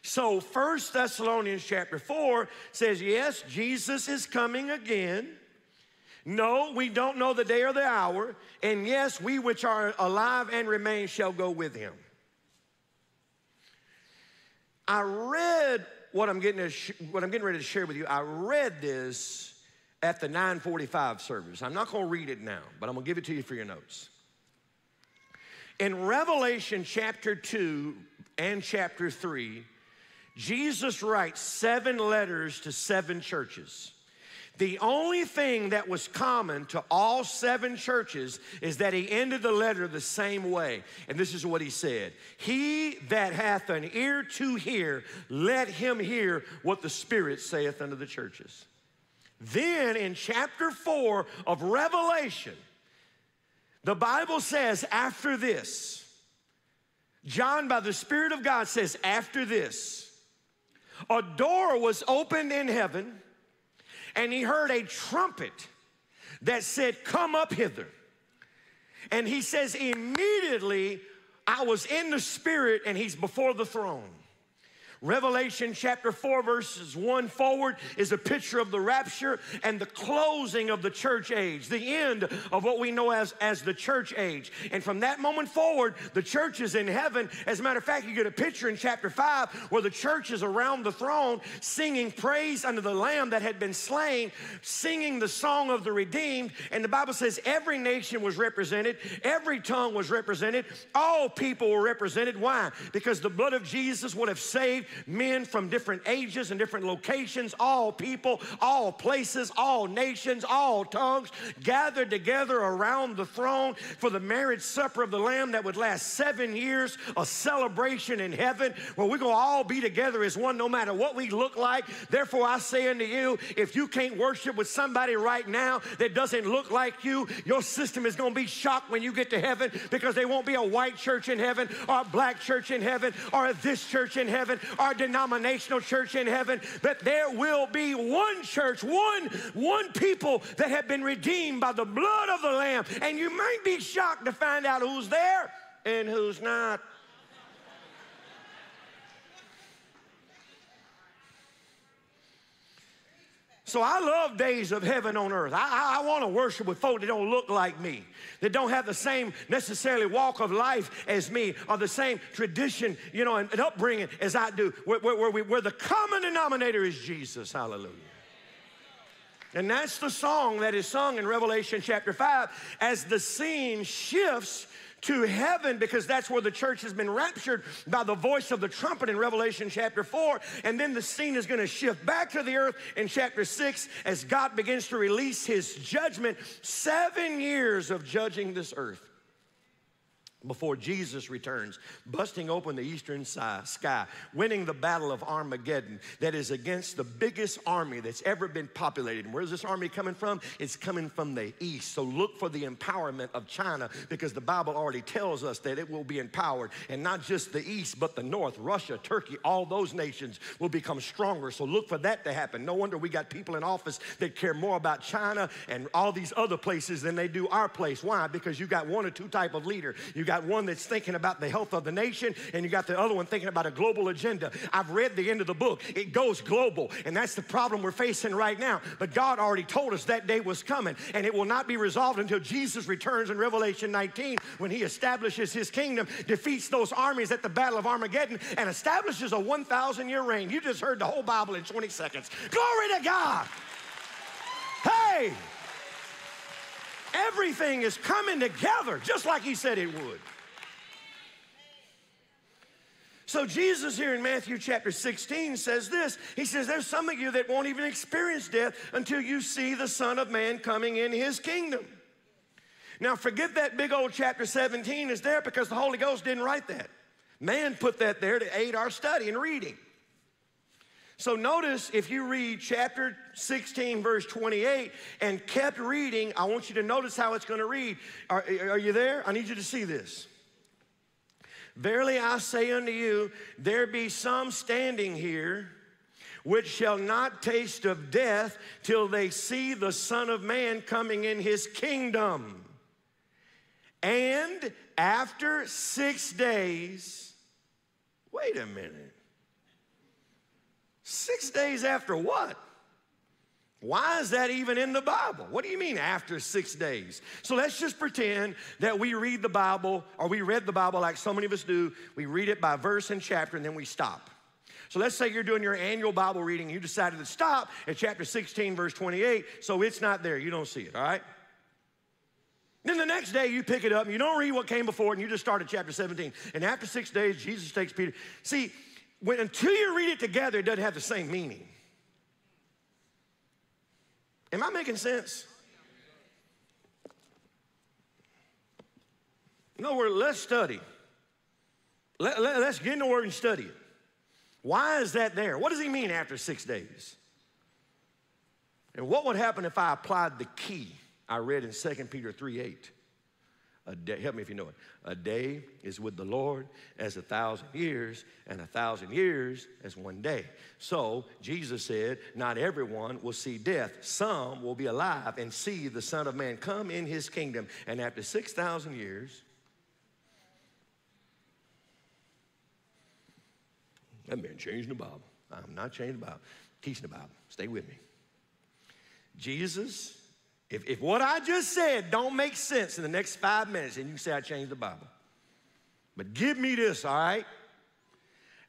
So 1 Thessalonians chapter 4 says, yes, Jesus is coming again. No, we don't know the day or the hour. And yes, we which are alive and remain shall go with him. I read what I'm getting ready to share with you. I read this at the 9:45 service. I'm not going to read it now, but I'm going to give it to you for your notes. In Revelation chapter 2 and chapter 3, Jesus writes 7 letters to 7 churches. The only thing that was common to all 7 churches is that he ended the letter the same way. And this is what he said. He that hath an ear to hear, let him hear what the Spirit saith unto the churches. Then in chapter 4 of Revelation, the Bible says after this, John by the Spirit of God says after this, a door was opened in heaven, and he heard a trumpet that said, come up hither. And he says, immediately I was in the Spirit, and he's before the throne. Revelation chapter 4 verses 1 forward is a picture of the rapture and the closing of the church age, the end of what we know as the church age. And from that moment forward, the church is in heaven. As a matter of fact, you get a picture in chapter 5 where the church is around the throne singing praise unto the Lamb that had been slain, singing the song of the redeemed. And the Bible says every nation was represented, every tongue was represented, all people were represented. Why? Because the blood of Jesus would have saved men from different ages and different locations, all people, all places, all nations, all tongues gathered together around the throne for the marriage supper of the Lamb that would last 7 years, a celebration in heaven where we're going to all be together as one no matter what we look like. Therefore, I say unto you, if you can't worship with somebody right now that doesn't look like you, your system is going to be shocked when you get to heaven because there won't be a white church in heaven or a black church in heaven or this church in heaven, our denominational church in heaven, that there will be one church, one people that have been redeemed by the blood of the Lamb. And you might be shocked to find out who's there and who's not. So I love days of heaven on earth. I want to worship with folk that don't look like me, that don't have the same necessarily walk of life as me, or the same tradition, you know, and upbringing as I do, where the common denominator is Jesus. Hallelujah. And that's the song that is sung in Revelation chapter 5 as the scene shifts to heaven, because that's where the church has been raptured by the voice of the trumpet in Revelation chapter 4. And then the scene is going to shift back to the earth in chapter 6 as God begins to release his judgment. 7 years of judging this earth before Jesus returns, busting open the eastern sky, winning the battle of Armageddon that is against the biggest army that's ever been populated. And where's this army coming from? It's coming from the east. So look for the empowerment of China, because the Bible already tells us that it will be empowered. And not just the east, but the north, Russia, Turkey, all those nations will become stronger. So look for that to happen. No wonder we got people in office that care more about China and all these other places than they do our place. Why? Because you got one or two type of leader. You got one that's thinking about the health of the nation, and you got the other one thinking about a global agenda. I've read the end of the book. It goes global, and that's the problem we're facing right now. But God already told us that day was coming, and it will not be resolved until Jesus returns in Revelation 19, when he establishes his kingdom, defeats those armies at the Battle of Armageddon, and establishes a 1,000-year reign. You just heard the whole Bible in 20 seconds. Glory to God. Hey! Everything is coming together just like he said it would. So Jesus here in Matthew chapter 16 says this. He says, there's some of you that won't even experience death until you see the Son of Man coming in his kingdom. Now forget that big old chapter 17 is there, because the Holy Ghost didn't write that. Man put that there to aid our study and reading. So notice, if you read chapter 16, verse 28, and kept reading, I want you to notice how it's going to read. Are you there? I need you to see this. Verily I say unto you, there be some standing here which shall not taste of death till they see the Son of Man coming in his kingdom. And after 6 days, wait a minute. 6 days after what? Why is that even in the Bible? What do you mean after 6 days? So let's just pretend that we read the Bible, or we read the Bible like so many of us do. We read it by verse and chapter, and then we stop. So let's say you're doing your annual Bible reading. You decided to stop at chapter 16, verse 28, so it's not there. You don't see it, all right? Then the next day you pick it up, and you don't read what came before it, and you just start at chapter 17. And after 6 days, Jesus takes Peter. See, until you read it together, it doesn't have the same meaning. Am I making sense? In other words, let's study. Let's get in the Word and study it. Why is that there? What does he mean after 6 days? And what would happen if I applied the key I read in 2 Peter 3:8? A day, help me if you know it. A day is with the Lord as 1,000 years, and 1,000 years as one day. So Jesus said, not everyone will see death. Some will be alive and see the Son of Man come in his kingdom. And after 6,000 years, that man changing the Bible. I'm not changing the Bible. Teaching the Bible. Stay with me. Jesus, if what I just said don't make sense in the next 5 minutes, then you say I changed the Bible. But give me this, all right?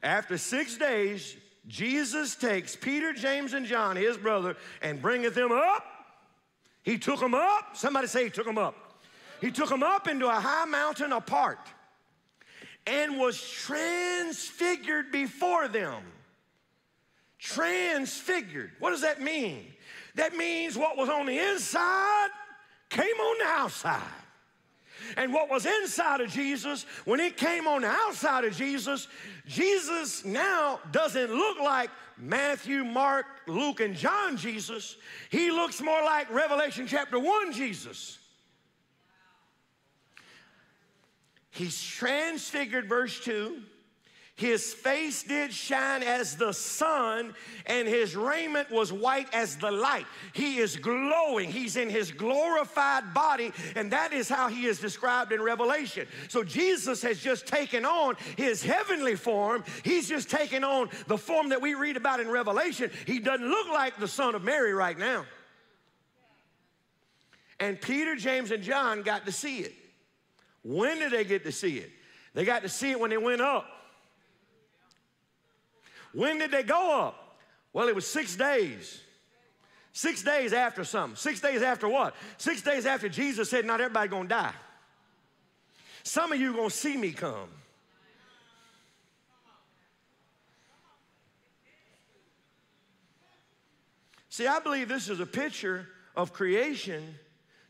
After 6 days, Jesus takes Peter, James, and John, his brother, and bringeth them up. He took them up. Somebody say he took them up. He took them up into a high mountain apart, and was transfigured before them. Transfigured. What does that mean? That means what was on the inside came on the outside. And what was inside of Jesus, when it came on the outside of Jesus, Jesus now doesn't look like Matthew, Mark, Luke, and John Jesus. He looks more like Revelation chapter 1 Jesus. He's transfigured, verse 2. His face did shine as the sun, and his raiment was white as the light. He is glowing. He's in his glorified body, and that is how he is described in Revelation. So Jesus has just taken on his heavenly form. He's just taken on the form that we read about in Revelation. He doesn't look like the Son of Mary right now. And Peter, James, and John got to see it. When did they get to see it? They got to see it when they went up. When did they go up? Well, it was 6 days. 6 days after something. 6 days after what? 6 days after Jesus said, not everybody gonna die. Some of you gonna see me come. See, I believe this is a picture of creation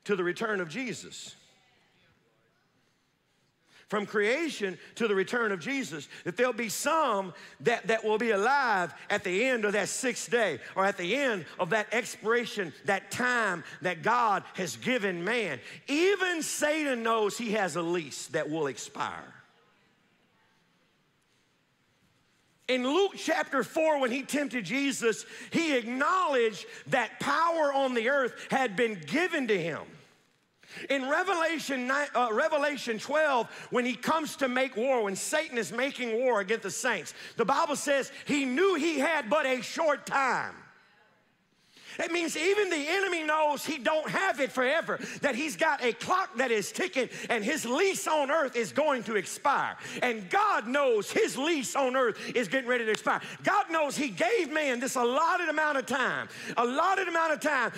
to the return of Jesus. From creation to the return of Jesus, that there'll be some that will be alive at the end of that 6th day, or at the end of that expiration, that time that God has given man. Even Satan knows he has a lease that will expire. In Luke chapter 4, when he tempted Jesus, he acknowledged that power on the earth had been given to him. In Revelation 12, when he comes to make war, when Satan is making war against the saints, the Bible says he knew he had but a short time. That means even the enemy knows he don't have it forever, that he's got a clock that is ticking and his lease on earth is going to expire. And God knows his lease on earth is getting ready to expire. God knows he gave man this allotted amount of time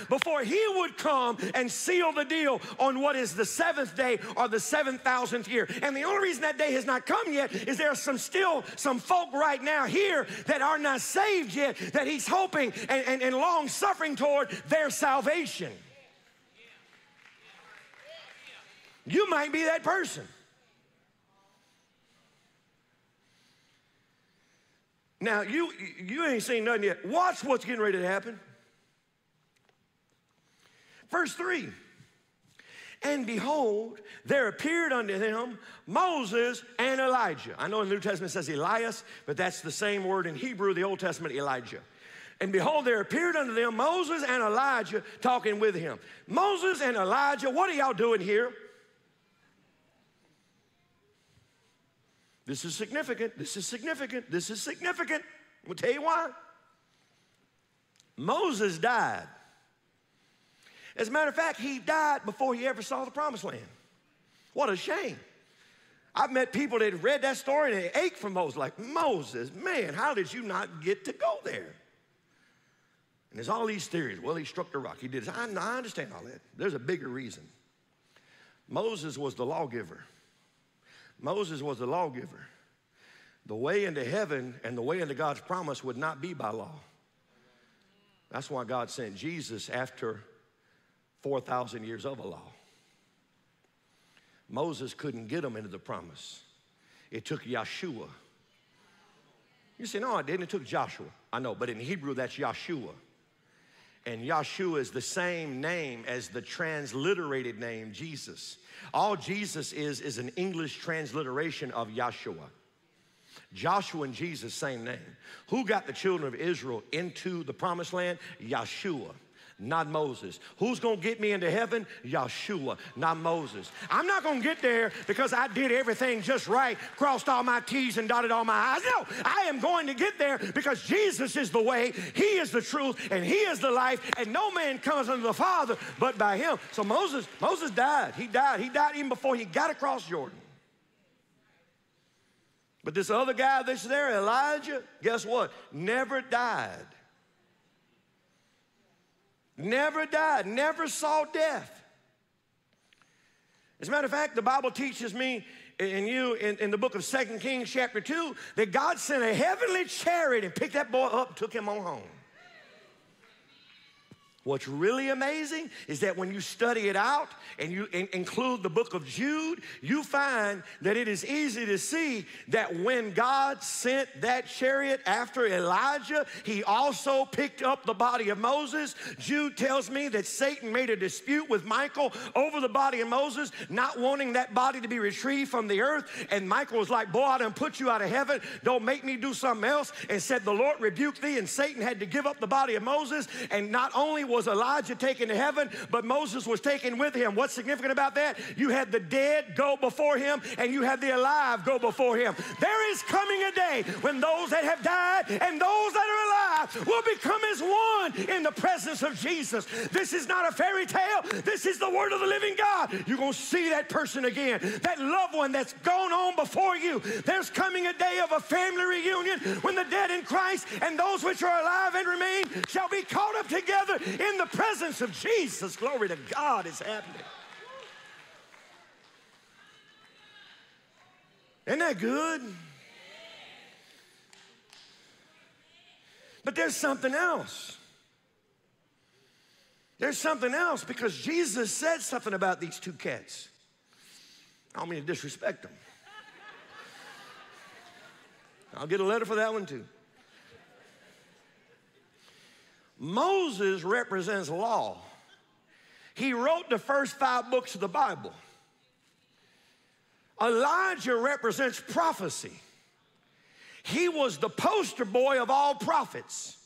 before he would come and seal the deal on what is the 7th day or the 7,000th year. And the only reason that day has not come yet is there are still some folk right now here that are not saved yet, that he's hoping and long suffering toward their salvation. You might be that person. Now, you ain't seen nothing yet. Watch what's getting ready to happen. Verse 3. And behold, there appeared unto him Moses and Elijah. I know in the New Testament it says Elias, but that's the same word in Hebrew, the Old Testament, Elijah. And behold, there appeared unto them Moses and Elijah talking with him. Moses and Elijah, what are y'all doing here? This is significant. This is significant. This is significant. I'm going to tell you why. Moses died. As a matter of fact, he died before he ever saw the promised land. What a shame. I've met people that read that story and they ached for Moses. Like, Moses, man, how did you not get to go there? And there's all these theories. Well, he struck the rock. He did this. I understand all that. There's a bigger reason. Moses was the lawgiver. Moses was the lawgiver. The way into heaven and the way into God's promise would not be by law. That's why God sent Jesus after 4,000 years of a law. Moses couldn't get them into the promise. It took Yeshua. You say, no, it didn't. It took Joshua. I know, but in Hebrew, that's Yahshua. And Yahshua is the same name as the transliterated name Jesus. All Jesus is an English transliteration of Yahshua. Joshua and Jesus, same name. Who got the children of Israel into the promised land? Yahshua, not Moses. Who's going to get me into heaven? Yahshua, not Moses. I'm not going to get there because I did everything just right, crossed all my T's and dotted all my I's. No, I am going to get there because Jesus is the way, he is the truth, and he is the life, and no man comes unto the Father but by him. So Moses died. He died even before he got across Jordan. But this other guy that's there, Elijah, guess what? Never died. Never died, never saw death. As a matter of fact, the Bible teaches me and you in the book of 2 Kings chapter 2 that God sent a heavenly chariot and picked that boy up, took him on home. What's really amazing is that when you study it out and you include the book of Jude, you find that it is easy to see that when God sent that chariot after Elijah, he also picked up the body of Moses. Jude tells me that Satan made a dispute with Michael over the body of Moses, not wanting that body to be retrieved from the earth. And Michael was like, boy, I done put you out of heaven. Don't make me do something else. And said, the Lord rebuked thee. And Satan had to give up the body of Moses. And not only was Elijah taken to heaven, but Moses was taken with him. What's significant about that? You had the dead go before him, and you had the alive go before him. There is coming a day when those that have died and those that are alive will become as one in the presence of Jesus. This is not a fairy tale. This is the word of the living God. You're going to see that person again, that loved one that's gone on before you. There's coming a day of a family reunion when the dead in Christ and those which are alive and remain shall be caught up together in the presence of Jesus. Glory to God is happening. Isn't that good? But there's something else. There's something else, because Jesus said something about these two cats. I don't mean to disrespect them. I'll get a letter for that one too. Moses represents law. He wrote the first 5 books of the Bible. Elijah represents prophecy. He was the poster boy of all prophets.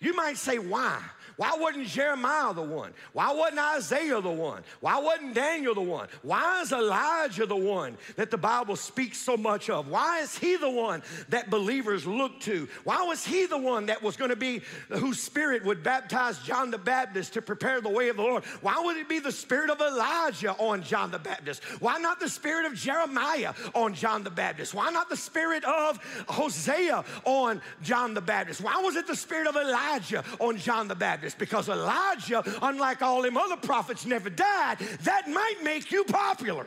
You might say, why? Why wasn't Jeremiah the one? Why wasn't Isaiah the one? Why wasn't Daniel the one? Why is Elijah the one that the Bible speaks so much of? Why is he the one that believers look to? Why was he the one that was going to be, whose spirit would baptize John the Baptist to prepare the way of the Lord? Why would it be the spirit of Elijah on John the Baptist? Why not the spirit of Jeremiah on John the Baptist? Why not the spirit of Hosea on John the Baptist? Why was it the spirit of Elijah on John the Baptist? Because Elijah, unlike all them other prophets, never died. That might make you popular.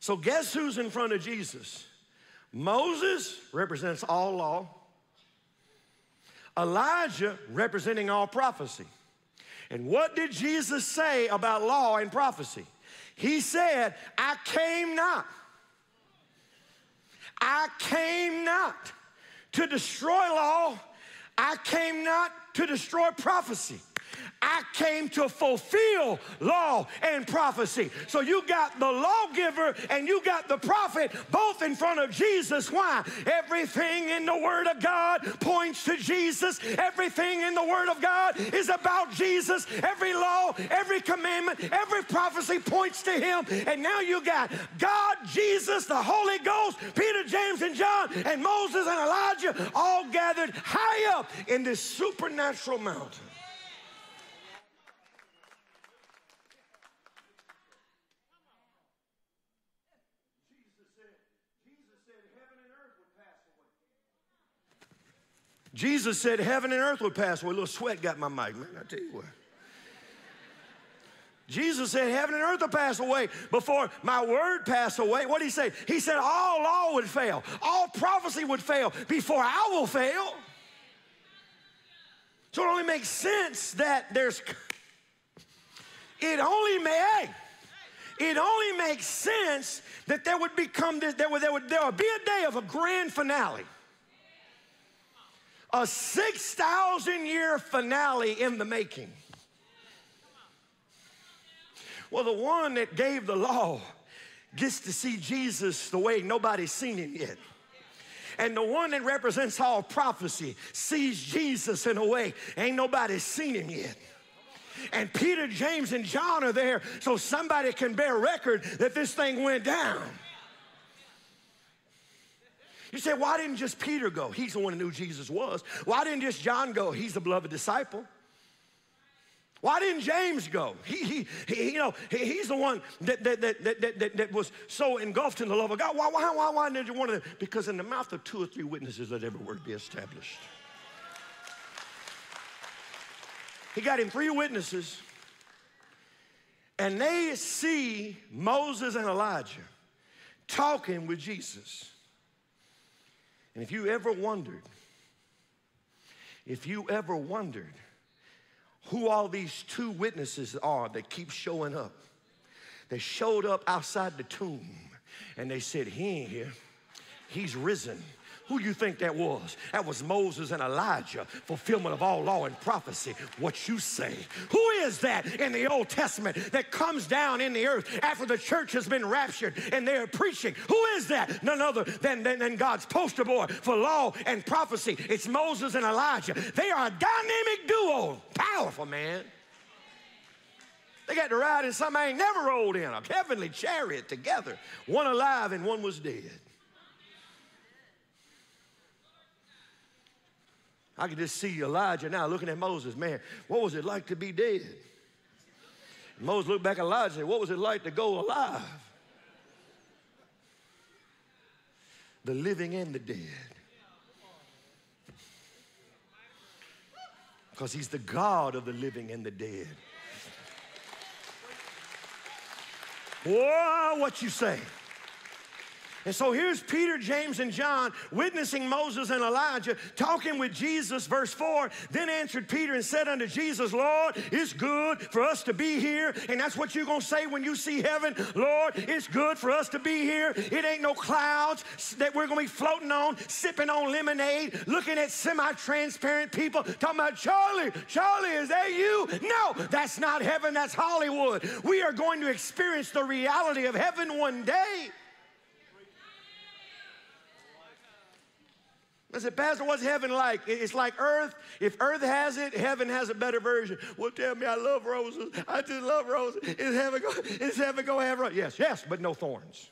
So guess who's in front of Jesus? Moses represents all law. Elijah representing all prophecy. And what did Jesus say about law and prophecy? He said, I came not. I came not to destroy law. I came not to destroy prophecy. I came to fulfill law and prophecy. So you got the lawgiver and you got the prophet both in front of Jesus. Why? Everything in the Word of God points to Jesus. Everything in the Word of God is about Jesus. Every law, every commandment, every prophecy points to him. And now you got God, Jesus, the Holy Ghost, Peter, James, and John, and Moses and Elijah all gathered high up in this supernatural mountain. Jesus said heaven and earth would pass away. A little sweat got my mic, man, I tell you what. Jesus said heaven and earth will pass away before my word pass away. What did he say? He said all law would fail. All prophecy would fail before I will fail. So it only makes sense that there's... It only makes sense that there would become... There would be a day of a grand finale. A 6,000-year finale in the making. Well, the one that gave the law gets to see Jesus the way nobody's seen him yet. And the one that represents all prophecy sees Jesus in a way ain't nobody seen him yet. And Peter, James, and John are there so somebody can bear record that this thing went down. You say, why didn't just Peter go? He's the one who knew Jesus was. Why didn't just John go? He's the beloved disciple. Why didn't James go? He's the one that was so engulfed in the love of God. Why did you want to? Because in the mouth of 2 or 3 witnesses, let every word be established. He got him 3 witnesses, and they see Moses and Elijah talking with Jesus. And if you ever wondered If you ever wondered who all these two witnesses are that keep showing up, they showed up outside the tomb and they said, he ain't here, he's risen. Who you think that was? That was Moses and Elijah, fulfillment of all law and prophecy. What you say? Who is that in the Old Testament that comes down in the earth after the church has been raptured and they're preaching? Who is that? None other than God's poster boy for law and prophecy. It's Moses and Elijah. They are a dynamic duo. Powerful, man. They got to ride in something I ain't never rolled in, a heavenly chariot together. One alive and one was dead. I could just see Elijah now looking at Moses. Man, what was it like to be dead? And Moses looked back at Elijah and said, what was it like to go alive? The living and the dead. Because he's the God of the living and the dead. Whoa, what you say? And so here's Peter, James, and John witnessing Moses and Elijah talking with Jesus, verse 4. Then answered Peter and said unto Jesus, Lord, it's good for us to be here. And that's what you're going to say when you see heaven. Lord, it's good for us to be here. It ain't no clouds that we're going to be floating on, sipping on lemonade, looking at semi-transparent people, talking about, Charlie, Charlie, is that you? No, that's not heaven. That's Hollywood. We are going to experience the reality of heaven one day. I said, Pastor, what's heaven like? It's like earth. If earth has it, heaven has a better version. Well, tell me, I love roses. I just love roses. Is heaven going to have roses? Yes, yes, but no thorns.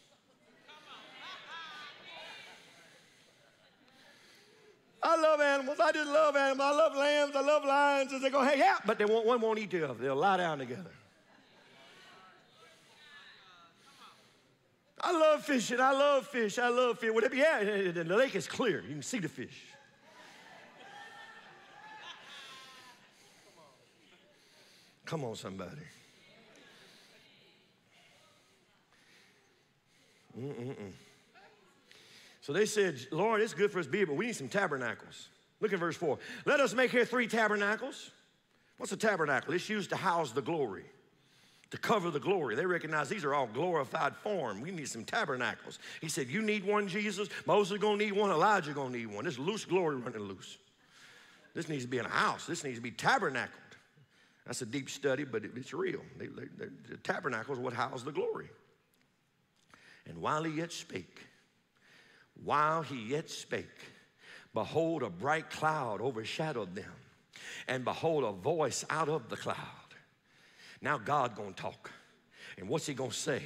I love animals. I just love animals. I love lambs. I love lions. And they go, hey, yeah, but they won't, one won't eat the other. They'll lie down together. I love fishing, I love fish, I love fish. Whatever, yeah, the lake is clear. You can see the fish. Come on, somebody. So they said, Lord, it's good for us to be here, but we need some tabernacles. Look at verse 4. Let us make here 3 tabernacles. What's a tabernacle? It's used to house the glory. To cover the glory. They recognize these are all glorified form. We need some tabernacles. He said, you need one, Jesus. Moses is going to need one. Elijah is going to need one. This loose glory running loose. This needs to be in a house. This needs to be tabernacled. That's a deep study, but it's real. The tabernacle is what housed the glory. And while he yet spake, behold, a bright cloud overshadowed them. And behold, a voice out of the cloud. Now God gonna talk. And what's he gonna say?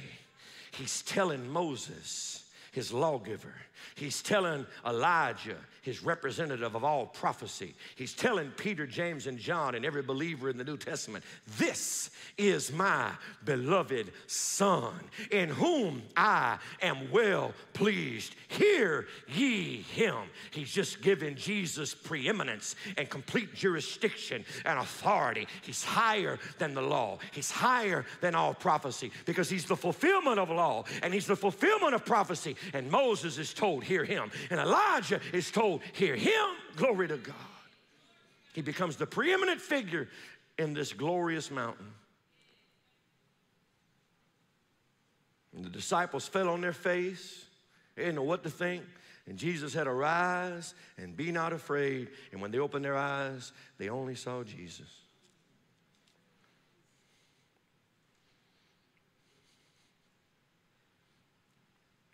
He's telling Moses, his lawgiver. He's telling Elijah, his representative of all prophecy. He's telling Peter, James, and John, and every believer in the New Testament, this is my beloved Son, in whom I am well pleased. Hear ye him. He's just given Jesus preeminence and complete jurisdiction and authority. He's higher than the law. He's higher than all prophecy because he's the fulfillment of law and he's the fulfillment of prophecy. And Moses is told, hear him. And Elijah is told, hear him. Glory to God. He becomes the preeminent figure in this glorious mountain. And the disciples fell on their face. They didn't know what to think. And Jesus had, arise and be not afraid. And when they opened their eyes, they only saw Jesus.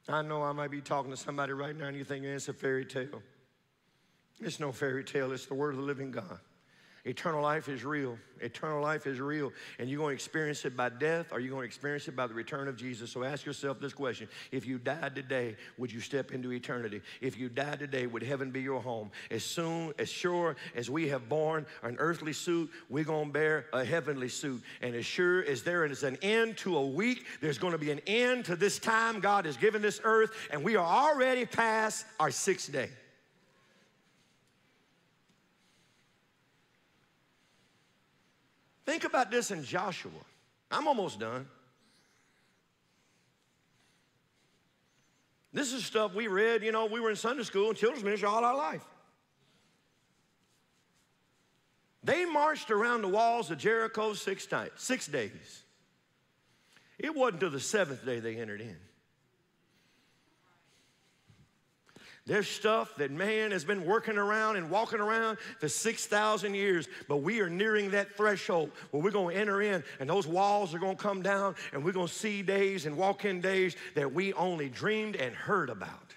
I know I might be talking to somebody right now and you think it's a fairy tale. It's no fairy tale. It's the word of the living God. Eternal life is real. Eternal life is real. And you're going to experience it by death or you're going to experience it by the return of Jesus. So ask yourself this question. If you died today, would you step into eternity? If you died today, would heaven be your home? As soon, as sure as we have borne an earthly suit, we're going to bear a heavenly suit. And as sure as there is an end to a week, there's going to be an end to this time God has given this earth. And we are already past our 6th day. Think about this in Joshua. I'm almost done. This is stuff we read, you know, we were in Sunday school and children's ministry all our life. They marched around the walls of Jericho 6 days. It wasn't till the 7th day they entered in. There's stuff that man has been working around and walking around for 6,000 years, but we are nearing that threshold where we're going to enter in, and those walls are going to come down, and we're going to see days and walk in days that we only dreamed and heard about.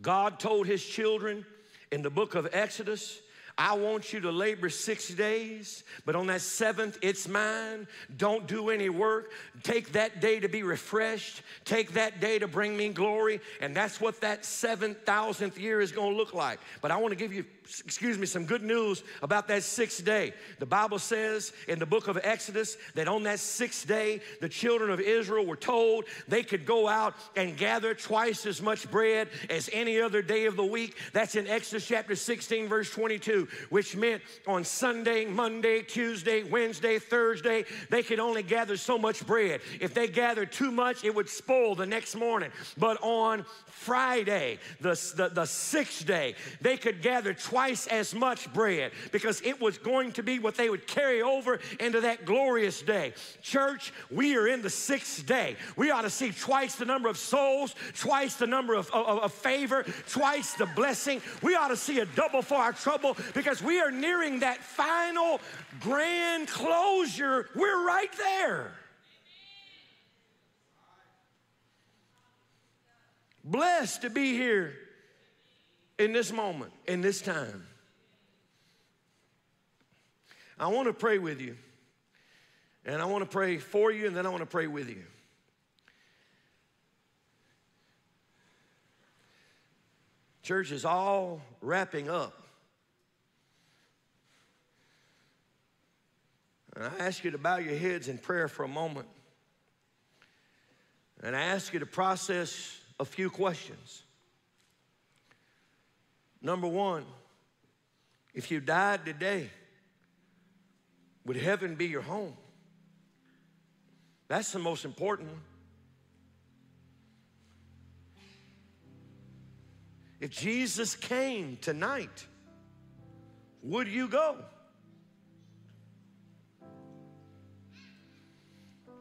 God told his children in the book of Exodus, I want you to labor 6 days, but on that 7th, it's mine. Don't do any work. Take that day to be refreshed. Take that day to bring me glory. And that's what that 7,000th year is going to look like. But I want to give you, some good news about that 6th day. The Bible says in the book of Exodus that on that 6th day, the children of Israel were told they could go out and gather twice as much bread as any other day of the week. That's in Exodus chapter 16, verse 22. Which meant on Sunday, Monday, Tuesday, Wednesday, Thursday, they could only gather so much bread. If they gathered too much, it would spoil the next morning. But on Friday, the 6th day, they could gather twice as much bread because it was going to be what they would carry over into that glorious day. Church, we are in the 6th day. We ought to see twice the number of souls, twice the number of favor, twice the blessing. We ought to see a double for our trouble, because we are nearing that final grand closure. We're right there. Blessed to be here in this moment, in this time. I want to pray with you. And I want to pray for you, and then I want to pray with you. Church is all wrapping up. And I ask you to bow your heads in prayer for a moment. And I ask you to process a few questions. Number one, if you died today, would heaven be your home? That's the most important one. If Jesus came tonight, would you go?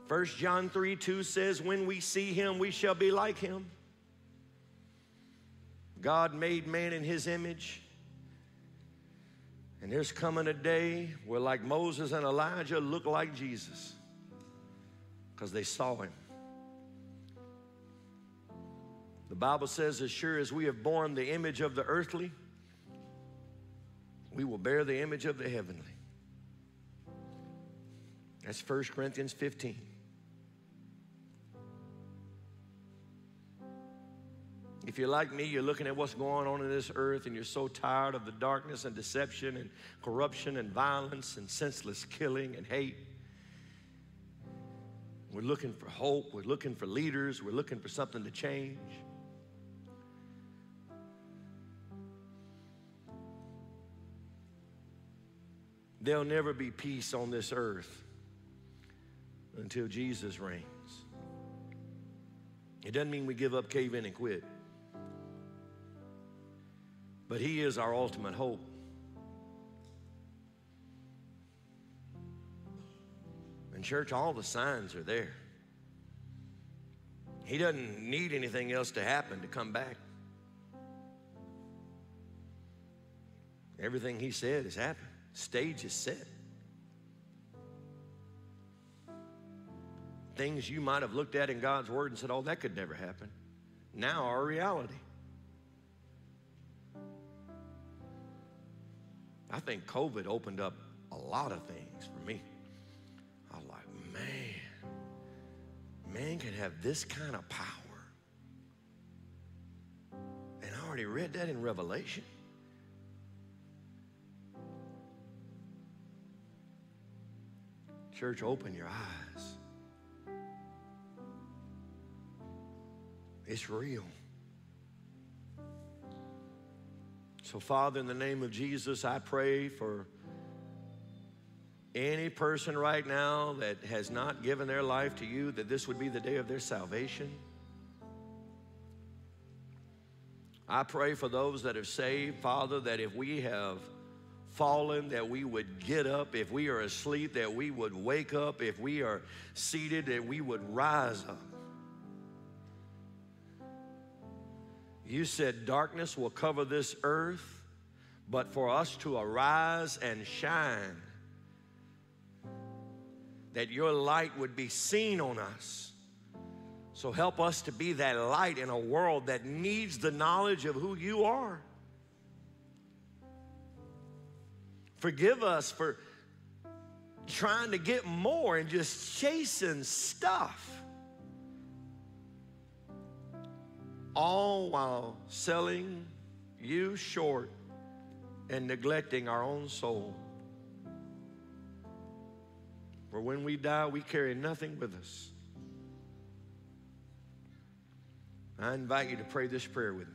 1 John 3:2 says, when we see him, we shall be like him. God made man in his image. And there's coming a day where, like Moses and Elijah, look like Jesus because they saw him. The Bible says, as sure as we have borne the image of the earthly, we will bear the image of the heavenly. That's 1 Corinthians 15. If you're like me, you're looking at what's going on in this earth and you're so tired of the darkness and deception and corruption and violence and senseless killing and hate. We're looking for hope. We're looking for leaders. We're looking for something to change. There'll never be peace on this earth until Jesus reigns. It doesn't mean we give up, cave in, and quit. But he is our ultimate hope. And church, all the signs are there. He doesn't need anything else to happen to come back. Everything he said has happened. Stage is set. Things you might have looked at in God's word and said, oh, that could never happen, now are reality. I think COVID opened up a lot of things for me. I was like, man can have this kind of power. And I already read that in Revelation. Church, open your eyes. It's real. So, Father, in the name of Jesus, I pray for any person right now that has not given their life to you, that this would be the day of their salvation. I pray for those that have saved, Father, that if we have fallen, that we would get up. If we are asleep, that we would wake up. If we are seated, that we would rise up. You said darkness will cover this earth, but for us to arise and shine, that your light would be seen on us. So help us to be that light in a world that needs the knowledge of who you are. Forgive us for trying to get more and just chasing stuff, all while selling you short and neglecting our own soul. For when we die, we carry nothing with us. I invite you to pray this prayer with me.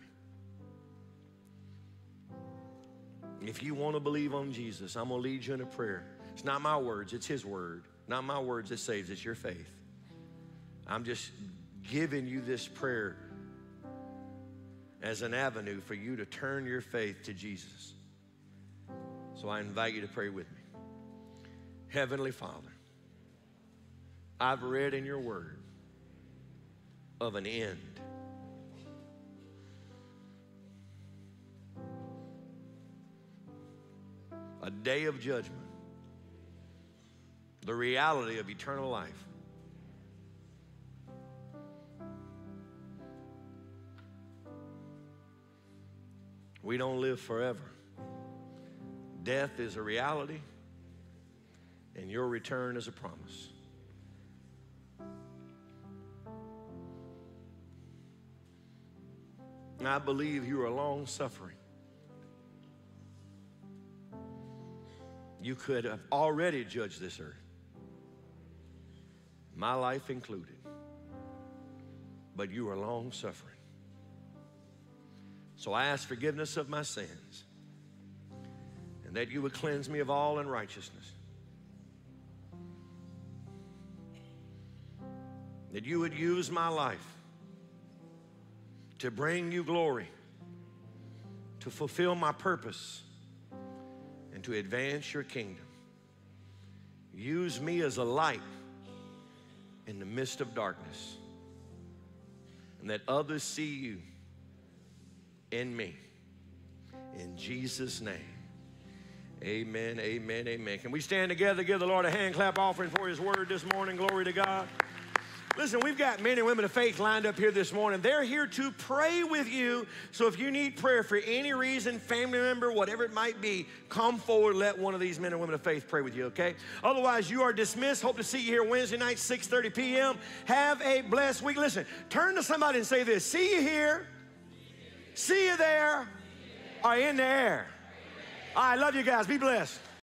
If you want to believe on Jesus, I'm going to lead you in a prayer. It's not my words, it's his word. Not my words that saves, it's your faith. I'm just giving you this prayer as an avenue for you to turn your faith to Jesus. So I invite you to pray with me. Heavenly Father, I've read in your word of an end. A day of judgment. The reality of eternal life. We don't live forever. Death is a reality, and your return is a promise. And I believe you are long-suffering. You could have already judged this earth, my life included, but you are long-suffering. So I ask forgiveness of my sins, and that you would cleanse me of all unrighteousness. That you would use my life to bring you glory, to fulfill my purpose, and to advance your kingdom. Use me as a light in the midst of darkness, and that others see you in me. In Jesus' name, amen, amen, amen. Can we stand together, give the Lord a hand clap offering for his word this morning? Glory to God. Listen, we've got men and women of faith lined up here this morning. They're here to pray with you. So if you need prayer for any reason, family member, whatever it might be, come forward, let one of these men and women of faith pray with you, okay? Otherwise, you are dismissed. Hope to see you here Wednesday night, 6:30 p.m. Have a blessed week. Listen, turn to somebody and say this: see you here. See you there, or in the air. All right, love you guys. Be blessed.